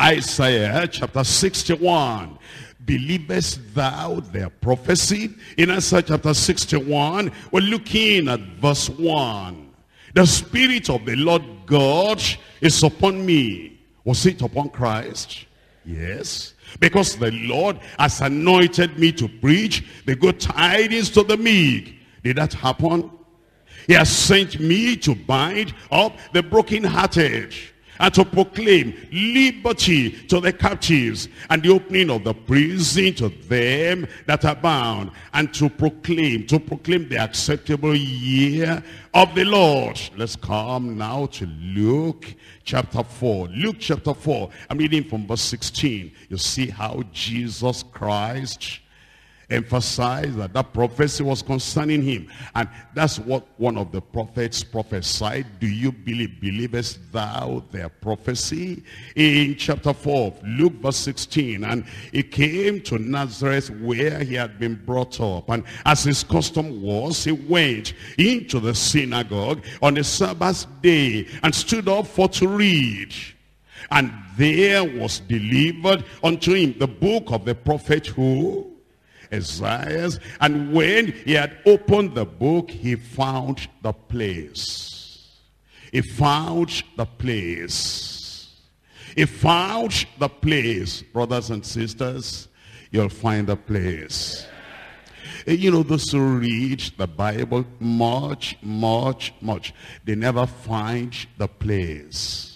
Isaiah chapter sixty-one. Believest thou their prophecy? In Isaiah chapter sixty-one, we're looking at verse one. The Spirit of the Lord God is upon me. Was it upon Christ? Yes. Because the Lord has anointed me to preach the good tidings to the meek. Did that happen? He has sent me to bind up the brokenhearted, and to proclaim liberty to the captives, and the opening of the prison to them that are bound, and to proclaim, to proclaim the acceptable year of the Lord. Let's come now to Luke chapter four. Luke chapter four, I'm reading from verse sixteen. You see how Jesus Christ emphasized that that prophecy was concerning him, and that's what one of the prophets prophesied. Do you believe? Believest thou their prophecy? In chapter four of Luke, verse sixteen, and he came to Nazareth where he had been brought up, and as his custom was, he went into the synagogue on the Sabbath day and stood up for to read. And there was delivered unto him the book of the prophet who? Isaiah. And when he had opened the book, he found the place. He found the place. He found the place. Brothers and sisters, you'll find the place. You know, those who read the Bible much, much, much, they never find the place.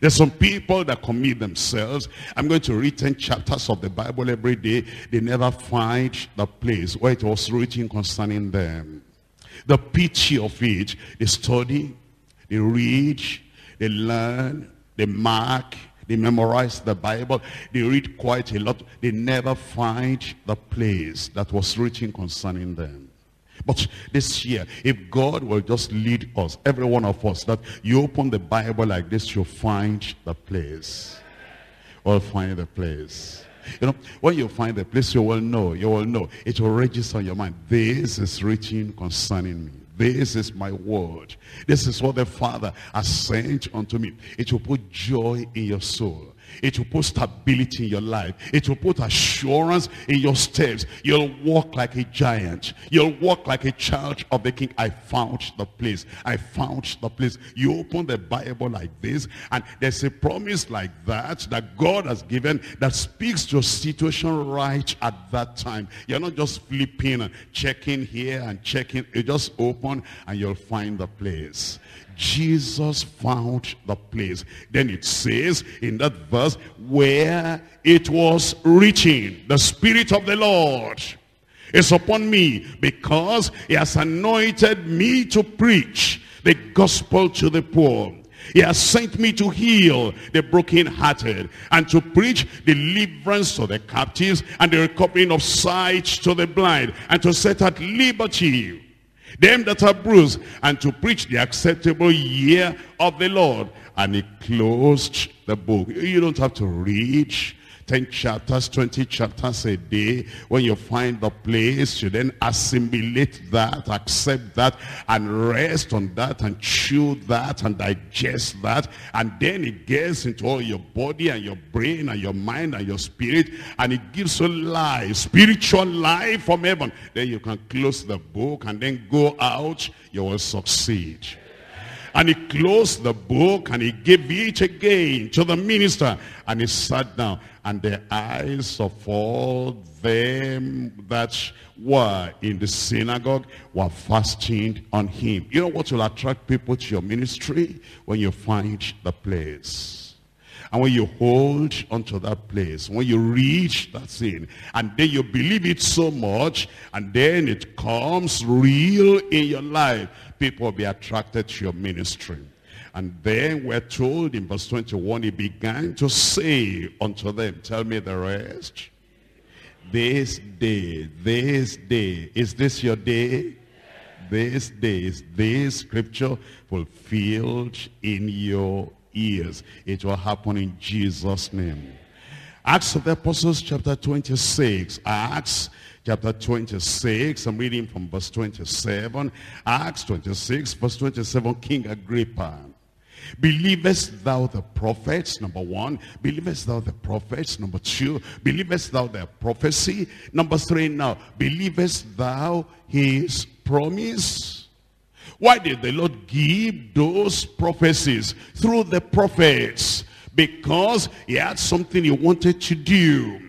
There's some people that commit themselves. I'm going to read ten chapters of the Bible every day. They never find the place where it was written concerning them. The pity of it. They study, they read, they learn, they mark, they memorize the Bible. They read quite a lot. They never find the place that was written concerning them. But this year, if God will just lead us, every one of us, that you open the Bible like this, you'll find the place. We'll find the place. You know, when you find the place, you will know, you will know. It will register in your mind. This is written concerning me. This is my word. This is what the Father has sent unto me. It will put joy in your soul. It will put stability in your life. It will put assurance in your steps. You'll walk like a giant. You'll walk like a child of the King. I found the place. I found the place. You open the Bible like this, and there's a promise like that that God has given that speaks to your situation right at that time. You're not just flipping and checking here and checking. You just open and you'll find the place. Jesus found the place. Then it says in that verse, where it was written, the Spirit of the Lord is upon me, because he has anointed me to preach the gospel to the poor. He has sent me to heal the brokenhearted, and to preach deliverance to the captives, and the recovering of sight to the blind, and to set at liberty them that are bruised, and to preach the acceptable year of the Lord. And he closed the book. You don't have to read ten chapters, twenty chapters a day. When you find the place, you then assimilate that, accept that, and rest on that, and chew that, and digest that. And then it gets into all your body, and your brain, and your mind, and your spirit, and it gives you life, spiritual life from heaven. Then you can close the book, and then go out, you will succeed. And he closed the book, and he gave it again to the minister, and he sat down. And the eyes of all them that were in the synagogue were fastened on him. You know what will attract people to your ministry? When you find the place. And when you hold onto that place, when you reach that thing, and then you believe it so much, and then it comes real in your life, people will be attracted to your ministry. And then we're told in verse twenty-one, he began to say unto them, tell me the rest. This day, this day, is this your day? This day, is this scripture fulfilled in your life? Years. It will happen in Jesus' name. Acts of the Apostles chapter twenty-six. Acts chapter twenty-six. I'm reading from verse twenty-seven. Acts twenty-six verse twenty-seven. King Agrippa, believest thou the prophets? Number one. Believest thou the prophets? Number two. Believest thou their prophecy? Number three. Now, believest thou his promise? Why did the Lord give those prophecies through the prophets? Because he had something he wanted to do.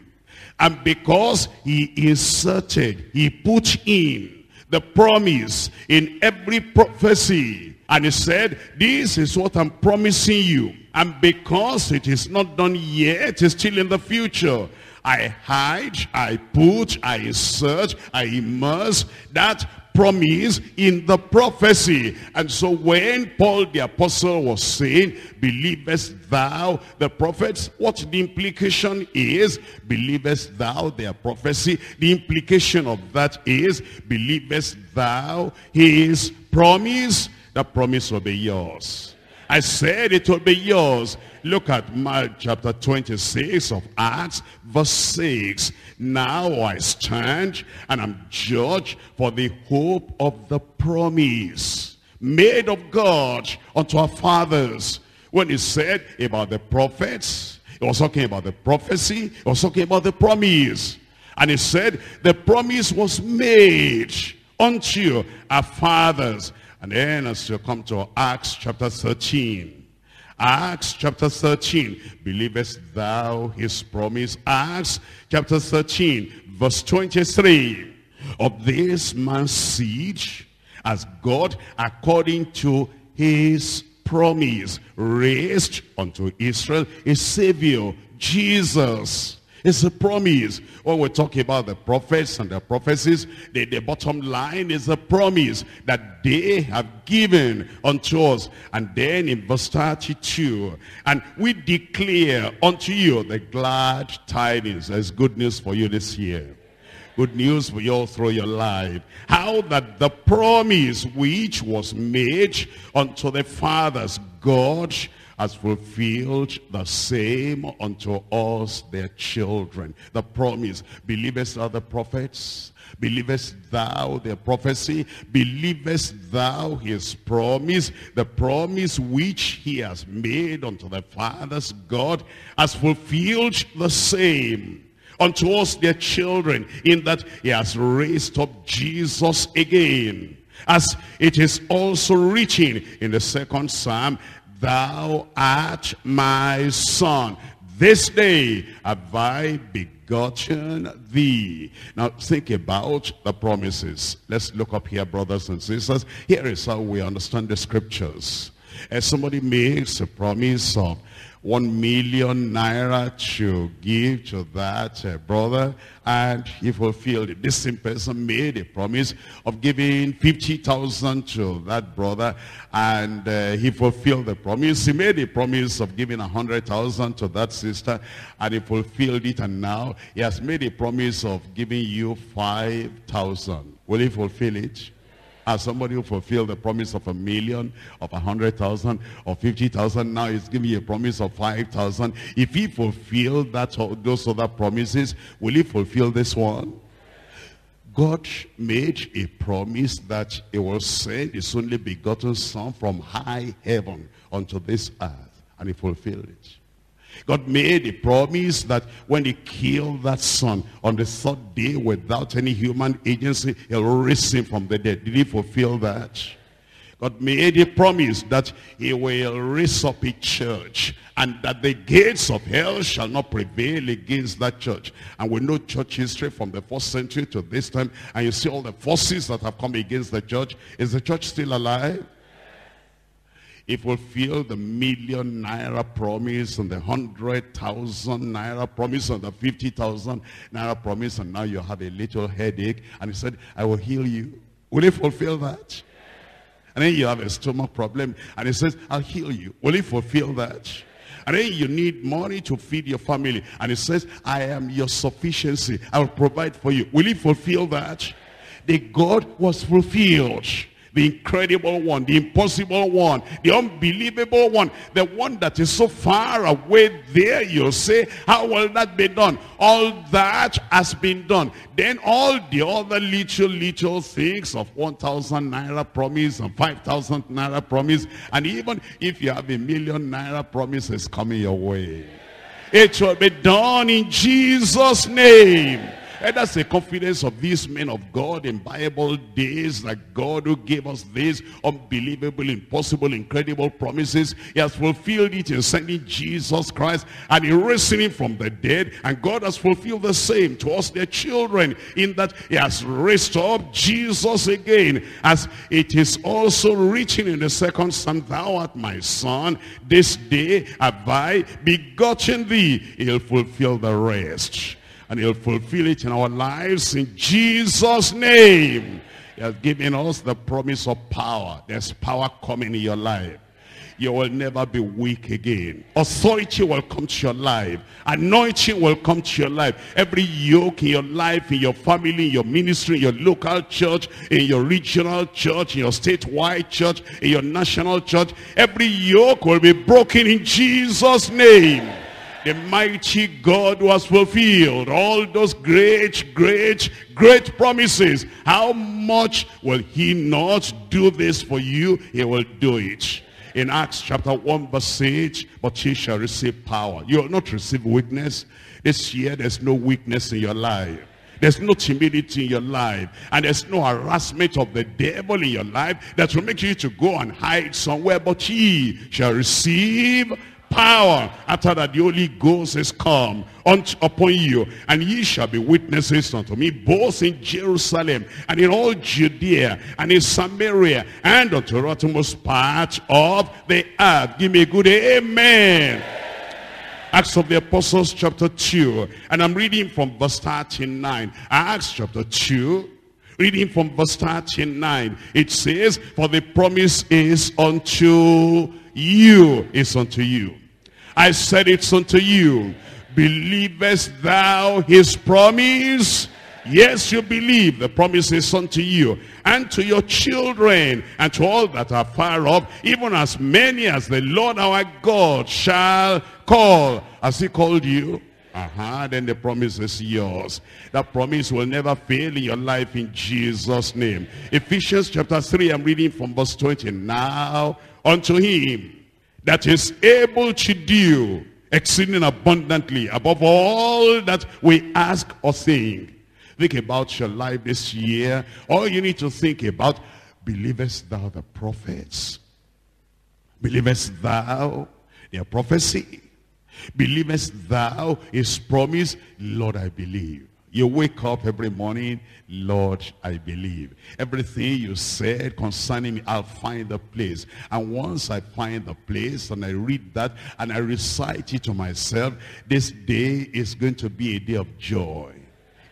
And because he inserted, he put in the promise in every prophecy. And he said, this is what I'm promising you. And because it is not done yet, it's still in the future. I hide, I put, I insert, I immerse that promise in the prophecy. And so when Paul the Apostle was saying, believest thou the prophets, what the implication is, believest thou their prophecy? The implication of that is, believest thou his promise? That promise will be yours. I said it will be yours. Look at Mark chapter twenty-six of Acts verse six. Now I stand and am judged for the hope of the promise made of God unto our fathers. When he said about the prophets, he was talking about the prophecy, he was talking about the promise. And he said the promise was made unto our fathers. And then as you come to Acts chapter thirteen. Acts chapter thirteen. Believest thou his promise? Acts chapter thirteen. verse twenty-three. Of this man's seed, as God according to his promise raised unto Israel a Savior, Jesus. It's a promise. When we're talking about the prophets and their prophecies, the, the bottom line is a promise that they have given unto us. And then in verse thirty-two, and we declare unto you the glad tidings. There's good news for you this year. Good news for you all through your life. How that the promise which was made unto the fathers, God has fulfilled the same unto us their children. The promise, believest thou the prophets? Believest thou their prophecy? Believest thou his promise? The promise which he has made unto the fathers, God has fulfilled the same unto us their children, in that he has raised up Jesus again, as it is also written in the second Psalm, thou art my son, this day have I begotten thee. Now think about the promises. Let's look up here, brothers and sisters. Here is how we understand the scriptures. As somebody makes a promise of one million naira to give to that uh, brother, and he fulfilled it. This same person made a promise of giving fifty thousand to that brother, and uh, he fulfilled the promise. He made a promise of giving one hundred thousand to that sister, and he fulfilled it. And now he has made a promise of giving you five thousand. Will he fulfill it? As somebody who fulfilled the promise of a million, of a hundred thousand, of fifty thousand, now he's giving you a promise of five thousand. If he fulfilled that, those other promises, will he fulfill this one? God made a promise that he will send his only begotten son from high heaven unto this earth, and he fulfilled it. God made a promise that when he killed that son on the third day without any human agency, he'll raise him from the dead. Did he fulfill that? God made a promise that he will raise up a church, and that the gates of hell shall not prevail against that church. And we know church history from the first century to this time, and you see all the forces that have come against the church. Is the church still alive? He fulfilled the million naira promise, and the hundred thousand naira promise, and the fifty thousand naira promise, and now you have a little headache, and he said, I will heal you. Will he fulfill that? And then you have a stomach problem, and he says, I'll heal you. Will he fulfill that? And then you need money to feed your family, and he says, I am your sufficiency, I will provide for you. Will he fulfill that? The God was fulfilled. The incredible one, the impossible one, the unbelievable one, the one that is so far away there, you'll say, how will that be done? All that has been done. Then all the other little, little things of one thousand naira promise and five thousand naira promise, and even if you have a million naira promise, it's coming your way. It will be done in Jesus' name. And that's the confidence of these men of God in Bible days, that God who gave us these unbelievable, impossible, incredible promises, he has fulfilled it in sending Jesus Christ, and in raising him from the dead. And God has fulfilled the same to us, their children, in that he has raised up Jesus again, as it is also written in the second Psalm, thou art my son, this day have I begotten thee. He'll fulfill the rest, and he'll fulfill it in our lives in Jesus' name. He has given us the promise of power. There's power coming in your life. You will never be weak again. Authority will come to your life. Anointing will come to your life. Every yoke in your life, in your family, in your ministry, in your local church, in your regional church, in your statewide church, in your national church, every yoke will be broken in Jesus' name. The mighty God was fulfilled all those great, great, great promises. How much will he not do this for you? He will do it. In Acts chapter one verse eight, but ye shall receive power. You will not receive weakness. This year there's no weakness in your life. There's no timidity in your life. And there's no harassment of the devil in your life that will make you to go and hide somewhere. But ye shall receive power. Power after that the Holy Ghost is come unto upon you, and ye shall be witnesses unto me both in Jerusalem and in all Judea and in Samaria and unto the uttermost part of the earth. Give me a good amen. Acts of the Apostles chapter two, and I'm reading from verse thirty-nine. Acts chapter two, reading from verse thirty-nine, it says, for the promise is unto you, is unto you. I said it's unto you. Believest thou his promise? Yes, you believe the promises unto you and to your children and to all that are far off, even as many as the Lord our God shall call. Has he called you? Uh-huh, then the promise is yours. That promise will never fail in your life in Jesus' name. Ephesians chapter three, I'm reading from verse twenty. Now unto him that is able to do exceeding abundantly above all that we ask or think. Think about your life this year. All you need to think about: believest thou the prophets? Believest thou their prophecy? Believest thou his promise? Lord, I believe. You wake up every morning, Lord, I believe. Everything you said concerning me, I'll find the place. And once I find the place and I read that and I recite it to myself, this day is going to be a day of joy,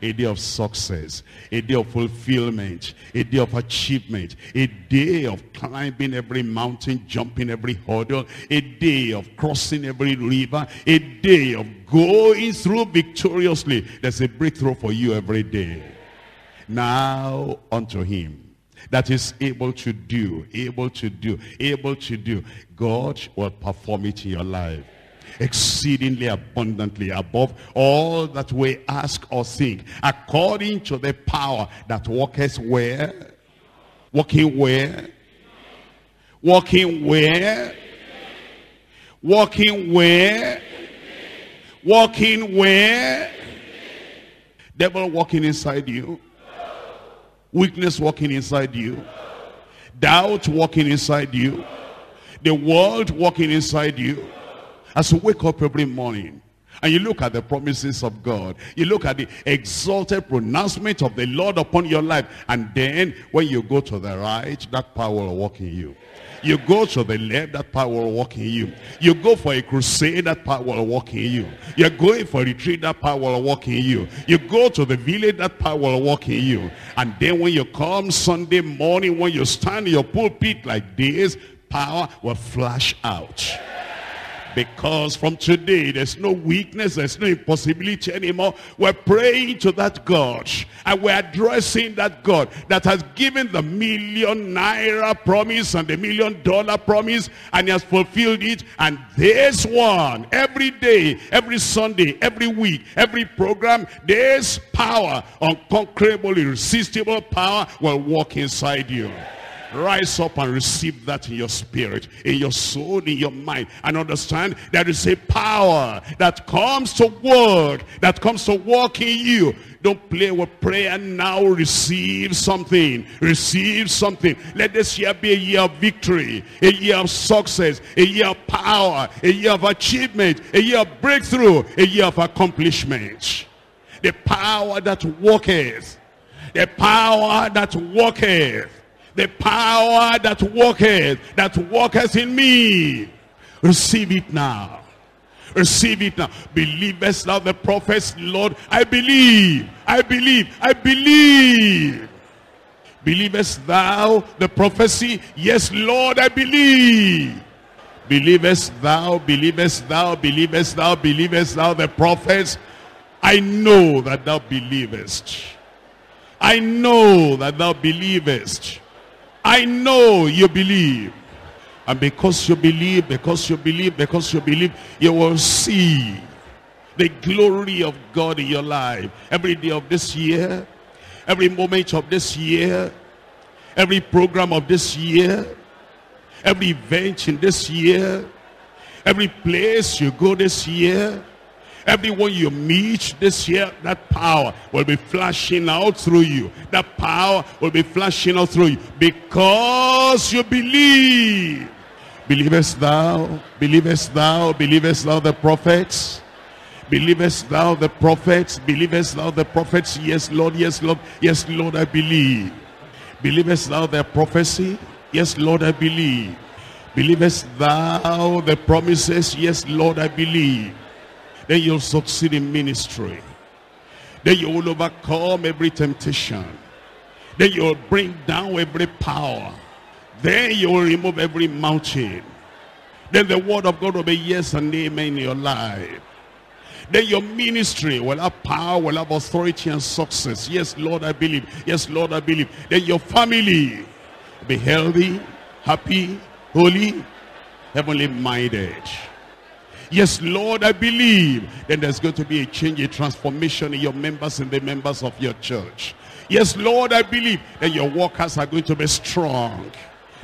a day of success, a day of fulfillment, a day of achievement, a day of climbing every mountain, jumping every hurdle, a day of crossing every river, a day of going through victoriously. There's a breakthrough for you every day. Now unto him that is able to do, able to do, able to do. God will perform it in your life. Exceedingly abundantly above all that we ask or think, according to the power that worketh where? Working where? Working where? Working where? Working where? Devil working inside you, weakness working inside you, doubt working inside you, the world working inside you. As you wake up every morning and you look at the promises of God, you look at the exalted pronouncement of the Lord upon your life, and then when you go to the right, that power will work in you. You go to the left, that power will work in you. You go for a crusade, that power will work in you. You're going for a retreat, that power will work in you. You go to the village, that power will work in you. And then when you come Sunday morning, when you stand in your pulpit like this, power will flash out. Because from today, there's no weakness, there's no impossibility anymore. We're praying to that God, and we're addressing that God that has given the million naira promise and the million dollar promise, and he has fulfilled it. And this one, every day, every Sunday, every week, every program, this power, unconquerable, irresistible power, will walk inside you. Rise up and receive that in your spirit, in your soul, in your mind, and understand there is a power that comes to work, that comes to work in you. Don't play with prayer now. Receive something. Receive something. Let this year be a year of victory, a year of success, a year of power, a year of achievement, a year of breakthrough, a year of accomplishment. The power that worketh, the power that worketh, the power that worketh, that worketh in me. Receive it now. Receive it now. Believest thou the prophets? Lord, I believe. I believe. I believe. Believest thou the prophecy? Yes, Lord, I believe. Believest thou, believest thou, believest thou, believest thou the prophets? I know that thou believest. I know that thou believest. I know you believe. And because you believe, because you believe, because you believe, you will see the glory of God in your life. Every day of this year, every moment of this year, every program of this year, every event in this year, every place you go this year, everyone you meet this year, that power will be flashing out through you. That power will be flashing out through you because you believe. Believest thou, believest thou, believest thou the prophets? Believest thou the prophets? Believest thou the prophets? Yes, Lord, yes, Lord, yes, Lord, I believe. Believest thou their prophecy? Yes, Lord, I believe. Believest thou the promises? Yes, Lord, I believe. Then you'll succeed in ministry. Then you will overcome every temptation. Then you will bring down every power. Then you will remove every mountain. Then the word of God will be yes and amen in your life. then your ministry will have power, will have authority and success. Yes, Lord, I believe. Yes, Lord, I believe. Then your family will be healthy, happy, holy, heavenly minded. Yes, Lord, I believe. Then there's going to be a change, a transformation in your members and the members of your church. Yes, Lord, I believe. Then your workers are going to be strong.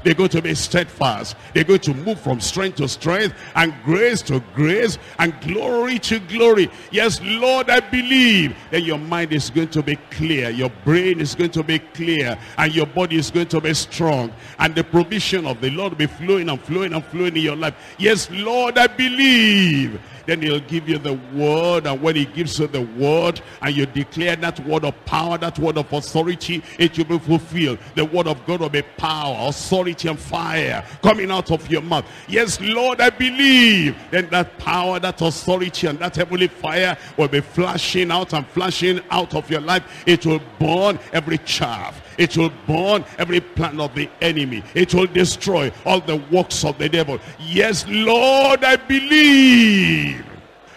They're going to be steadfast. They're going to move from strength to strength and grace to grace and glory to glory. Yes, Lord, I believe that your mind is going to be clear. Your brain is going to be clear. And your body is going to be strong. And the provision of the Lord will be flowing and flowing and flowing in your life. Yes, Lord, I believe. Then he'll give you the word, and when he gives you the word and you declare that word of power, that word of authority, it will be fulfilled. The word of God will be power, authority and fire coming out of your mouth. Yes, Lord, I believe. Then that power, that authority and that heavenly fire will be flashing out and flashing out of your life. It will burn every chaff. It will burn every plan of the enemy. It will destroy all the works of the devil. Yes, Lord, I believe.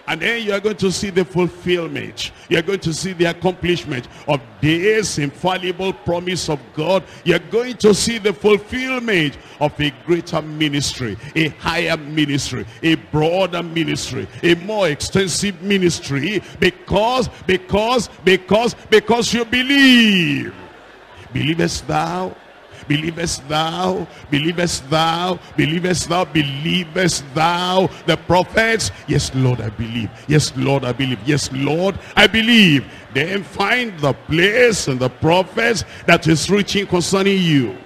And then you are going to see the fulfillment. You are going to see the accomplishment of this infallible promise of God. You are going to see the fulfillment of a greater ministry, a higher ministry, a broader ministry, a more extensive ministry. Because, because, because, because you believe. Believest thou? Believest thou? Believest thou? Believest thou? Believest thou the prophets? Yes, Lord, I believe. Yes, Lord, I believe. Yes, Lord, I believe. Then find the place in the prophets that is reaching concerning you.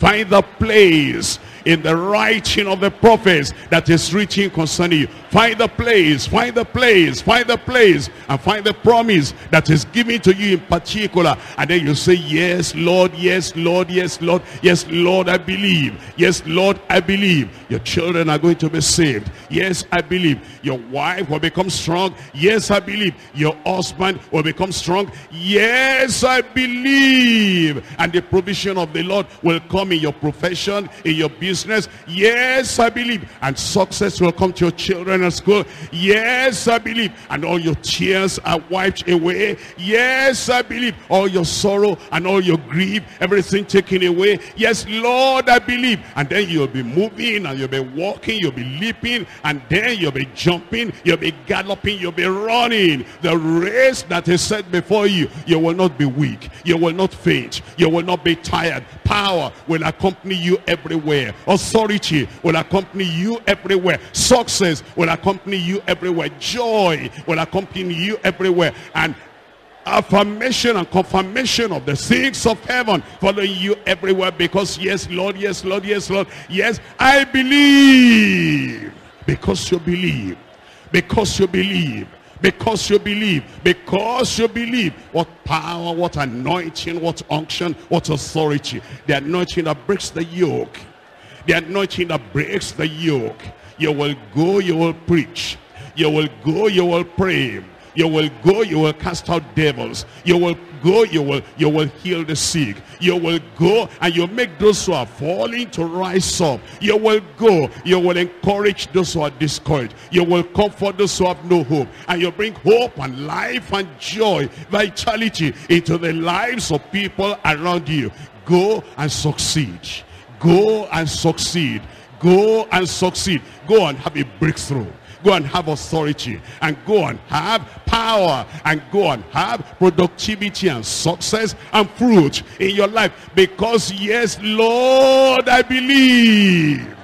Find the place in the writing of the prophets that is reaching concerning you. Find the place, find the place, find the place, and find the promise that is given to you in particular. And then you say, yes, Lord, yes, Lord, yes, Lord, yes, Lord, I believe. Yes, Lord, I believe. Your children are going to be saved. Yes, I believe. Your wife will become strong. Yes, I believe. Your husband will become strong. Yes, I believe. And the provision of the Lord will come in your profession, in your business. Business. Yes, I believe. And success will come to your children at school. Yes, I believe. And all your tears are wiped away. Yes, I believe. All your sorrow and all your grief, everything taken away. Yes, Lord, I believe. And then you'll be moving and you'll be walking, you'll be leaping, and then you'll be jumping, you'll be galloping, you'll be running the race that is set before you. You will not be weak. You will not faint. You will not be tired. Power will accompany you everywhere. Authority will accompany you everywhere. Success will accompany you everywhere. Joy will accompany you everywhere. And affirmation and confirmation of the things of heaven following you everywhere. Because yes, Lord, yes, Lord, yes, Lord, yes, I believe. Because you believe. Because you believe. Because you believe, because you believe. What power, what anointing, what unction, what authority. The anointing that breaks the yoke. The anointing that breaks the yoke. You will go, you will preach. You will go, you will pray. You will go, you will cast out devils. You will go, you will you will heal the sick. You will go and you make those who are falling to rise up. You will go, you will encourage those who are discouraged. You will comfort those who have no hope, and you bring hope and life and joy, vitality into the lives of people around you. Go and succeed. Go and succeed. Go and succeed. Go and have a breakthrough. Go and have authority, and go and have power, and go and have productivity and success and fruit in your life. Because yes, Lord, I believe.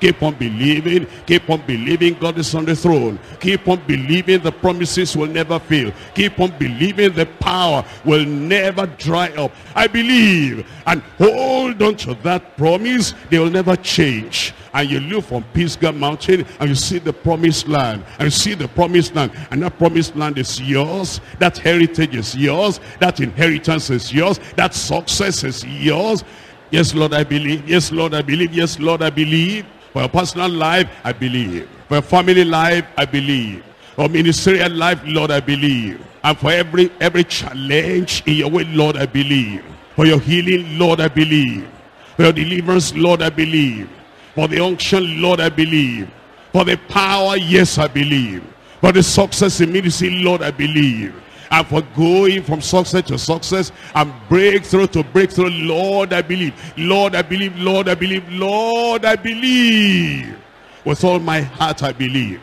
Keep on believing. Keep on believing God is on the throne. Keep on believing the promises will never fail. Keep on believing the power will never dry up. I believe, and hold on to that promise. They will never change. And you look from Pisgah Mountain and you see the promised land. And you see the promised land. And that promised land is yours. That heritage is yours. That inheritance is yours. That success is yours. Yes, Lord, I believe. Yes, Lord, I believe. Yes, Lord, I believe. For your personal life, I believe. For your family life, I believe. For ministerial life, Lord, I believe. And for every every challenge in your way, Lord, I believe. For your healing, Lord, I believe. For your deliverance, Lord, I believe. For the unction, Lord, I believe. For the power, yes, I believe. But the success immediately, Lord, I believe. And for going from success to success and breakthrough to breakthrough, Lord, I believe. Lord, I believe. Lord, I believe. Lord, I believe. With all my heart, I believe.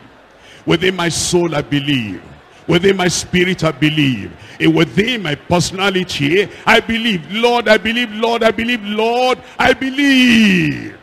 Within my soul, I believe. Within my spirit, I believe. And within my personality, I believe. Lord, I believe. Lord, I believe. Lord, I believe.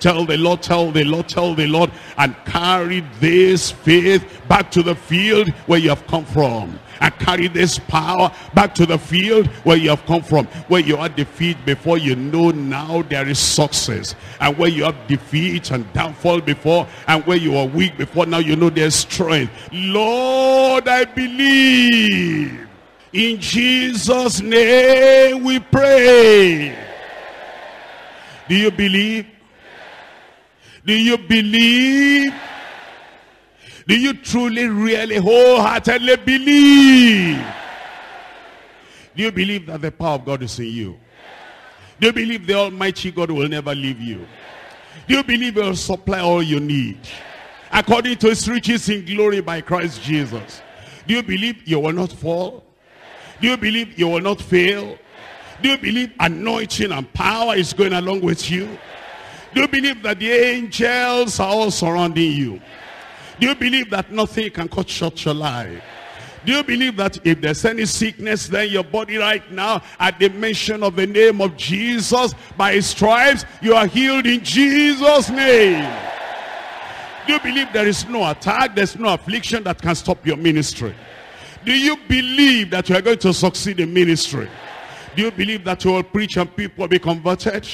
Tell the Lord, tell the Lord, tell the Lord, and carry this faith back to the field where you have come from. And carry this power back to the field where you have come from. Where you had defeat before, you know now there is success. And where you have defeat and downfall before, and where you were weak before, now you know there is strength. Lord, I believe. In Jesus' name we pray. Do you believe? Do you believe? Do you truly, really, wholeheartedly believe? Do you believe that the power of God is in you? Do you believe the Almighty God will never leave you? Do you believe He will supply all you need according to His riches in glory by Christ Jesus? Do you believe you will not fall? Do you believe you will not fail? Do you believe anointing and power is going along with you? Do you believe that the angels are all surrounding you? Do you believe that nothing can cut short your life? Do you believe that if there's any sickness, then your body right now, at the mention of the name of Jesus, by His stripes, you are healed in Jesus' name? Do you believe there is no attack, there's no affliction that can stop your ministry? Do you believe that you are going to succeed in ministry? Do you believe that you will preach and people will be converted?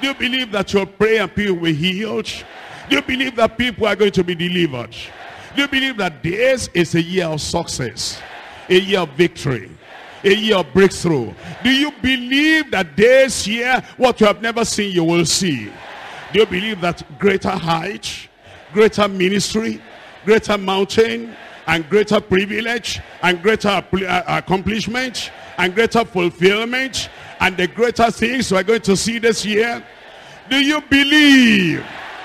Do you believe that you will pray and people will be healed? Do you believe that people are going to be delivered? Do you believe that this is a year of success? A year of victory? A year of breakthrough? Do you believe that this year, what you have never seen, you will see? Do you believe that greater height, greater ministry, greater mountain, and greater privilege, and greater accomplishment, and greater fulfillment, and the greater things you are going to see this year? Do you believe?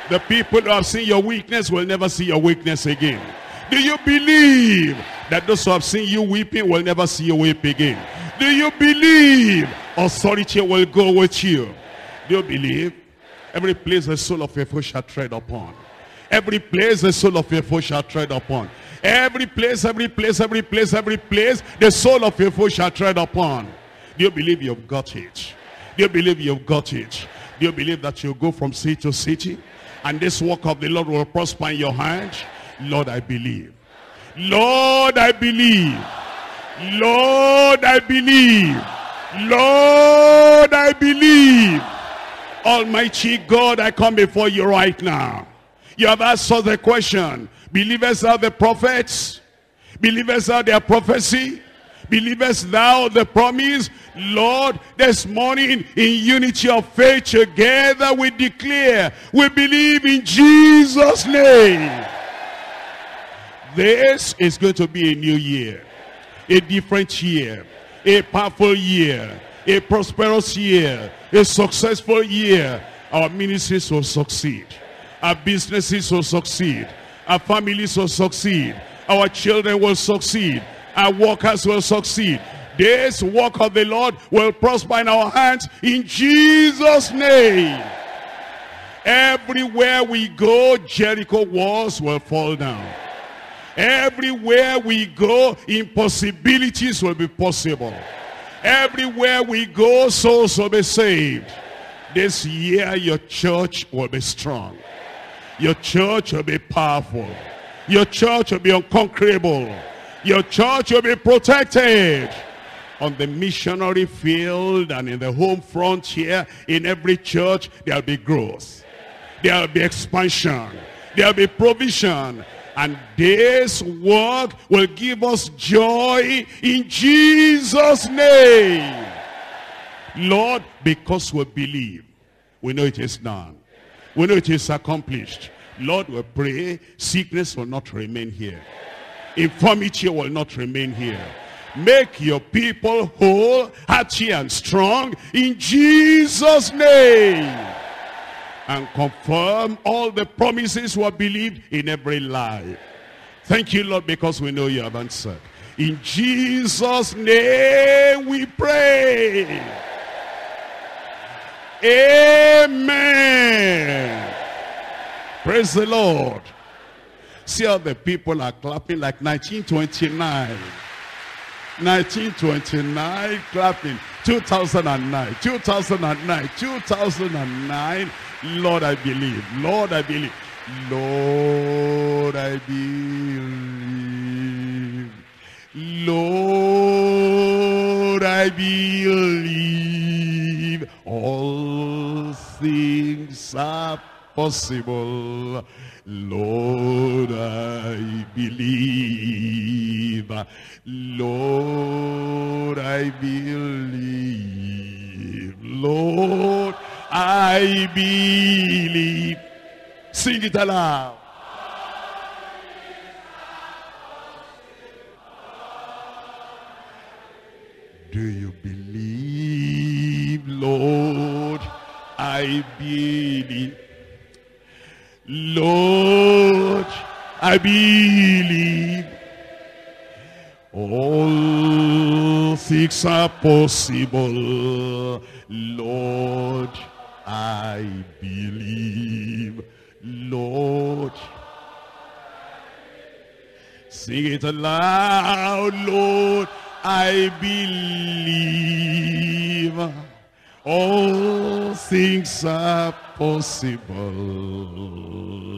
The people who have seen your weakness will never see your weakness again. Do you believe that those who have seen you weeping will never see you weep again? Do you believe authority will go with you? Do you believe? Every place the soul of your foot shall tread upon. Every place the soul of your foot shall tread upon. Every place, every place, every place, every place the soul of your foot shall tread upon. Do you believe you've got it? Do you believe you've got it? Do you believe that you'll go from city to city? And this work of the Lord will prosper in your hand. Lord, I believe. Lord, I believe. Lord, I believe. Lord, I believe. Almighty God, I come before you right now. You have asked us the question. Believest thou the prophets? Believest thou their prophecy? Believest thou the promise? Lord, this morning in unity of faith together we declare, we believe in Jesus' name. This is going to be a new year, a different year, a powerful year, a prosperous year, a successful year. Our ministries will succeed. Our businesses will succeed. Our families will succeed. Our children will succeed. Our workers will succeed. This work of the Lord will prosper in our hands in Jesus' name. Everywhere we go, Jericho walls will fall down. Everywhere we go, impossibilities will be possible. Everywhere we go, souls will be saved. This year, your church will be strong. Your church will be powerful. Your church will be unconquerable. Your church will be protected on the missionary field and in the home frontier. In every church, there will be growth, there will be expansion, there will be provision, and this work will give us joy in Jesus' name. Lord, because we believe, we know it is done, we know it is accomplished. Lord, we pray sickness will not remain here. Infirmity will not remain here. Make your people whole, hearty, and strong in Jesus' name. And confirm all the promises were believed in every life. Thank you, Lord, because we know you have answered. In Jesus' name we pray. Amen. Praise the Lord. See how the people are clapping like nineteen twenty-nine. nineteen twenty-nine clapping. two thousand nine. two thousand nine. two thousand nine. Lord, I believe. Lord, I believe. Lord, I believe. Lord, I believe. All things are possible. Lord, I believe. Lord, I believe. Lord, I believe. Sing it aloud. Do you believe, Lord? I believe. Lord, I believe. All things are possible. Lord, I believe. Lord, sing it aloud. Lord, I believe. All things are possible,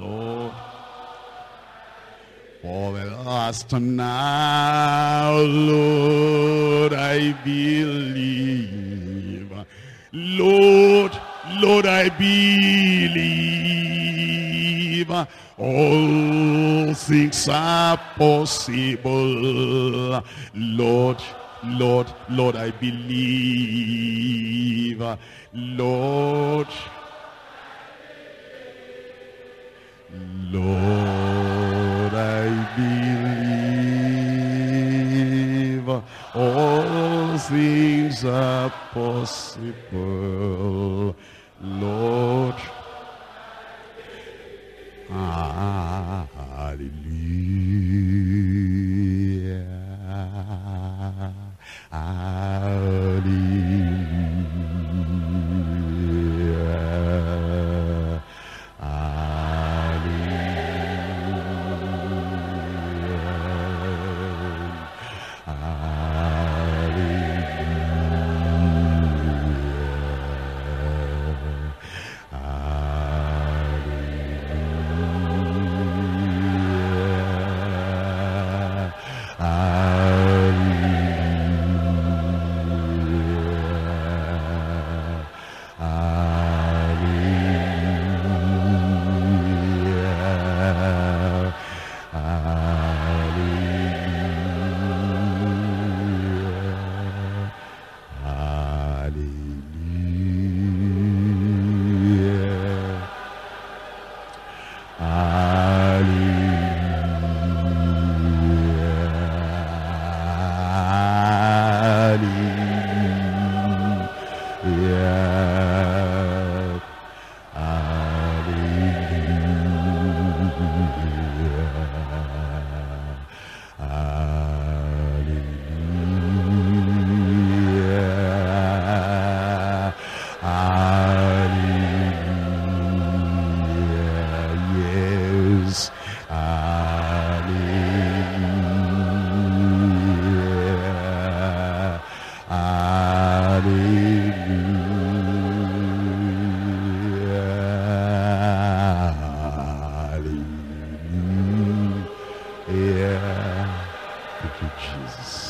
Lord. For the last time now, Lord, I believe. Lord, Lord, I believe. All things are possible, Lord. Lord, Lord, I believe. Lord, Lord, I believe. All things are possible, Lord. Hallelujah. Alleluia, alleluia, alleluia, alleluia, alleluia. Thank you, Jesus.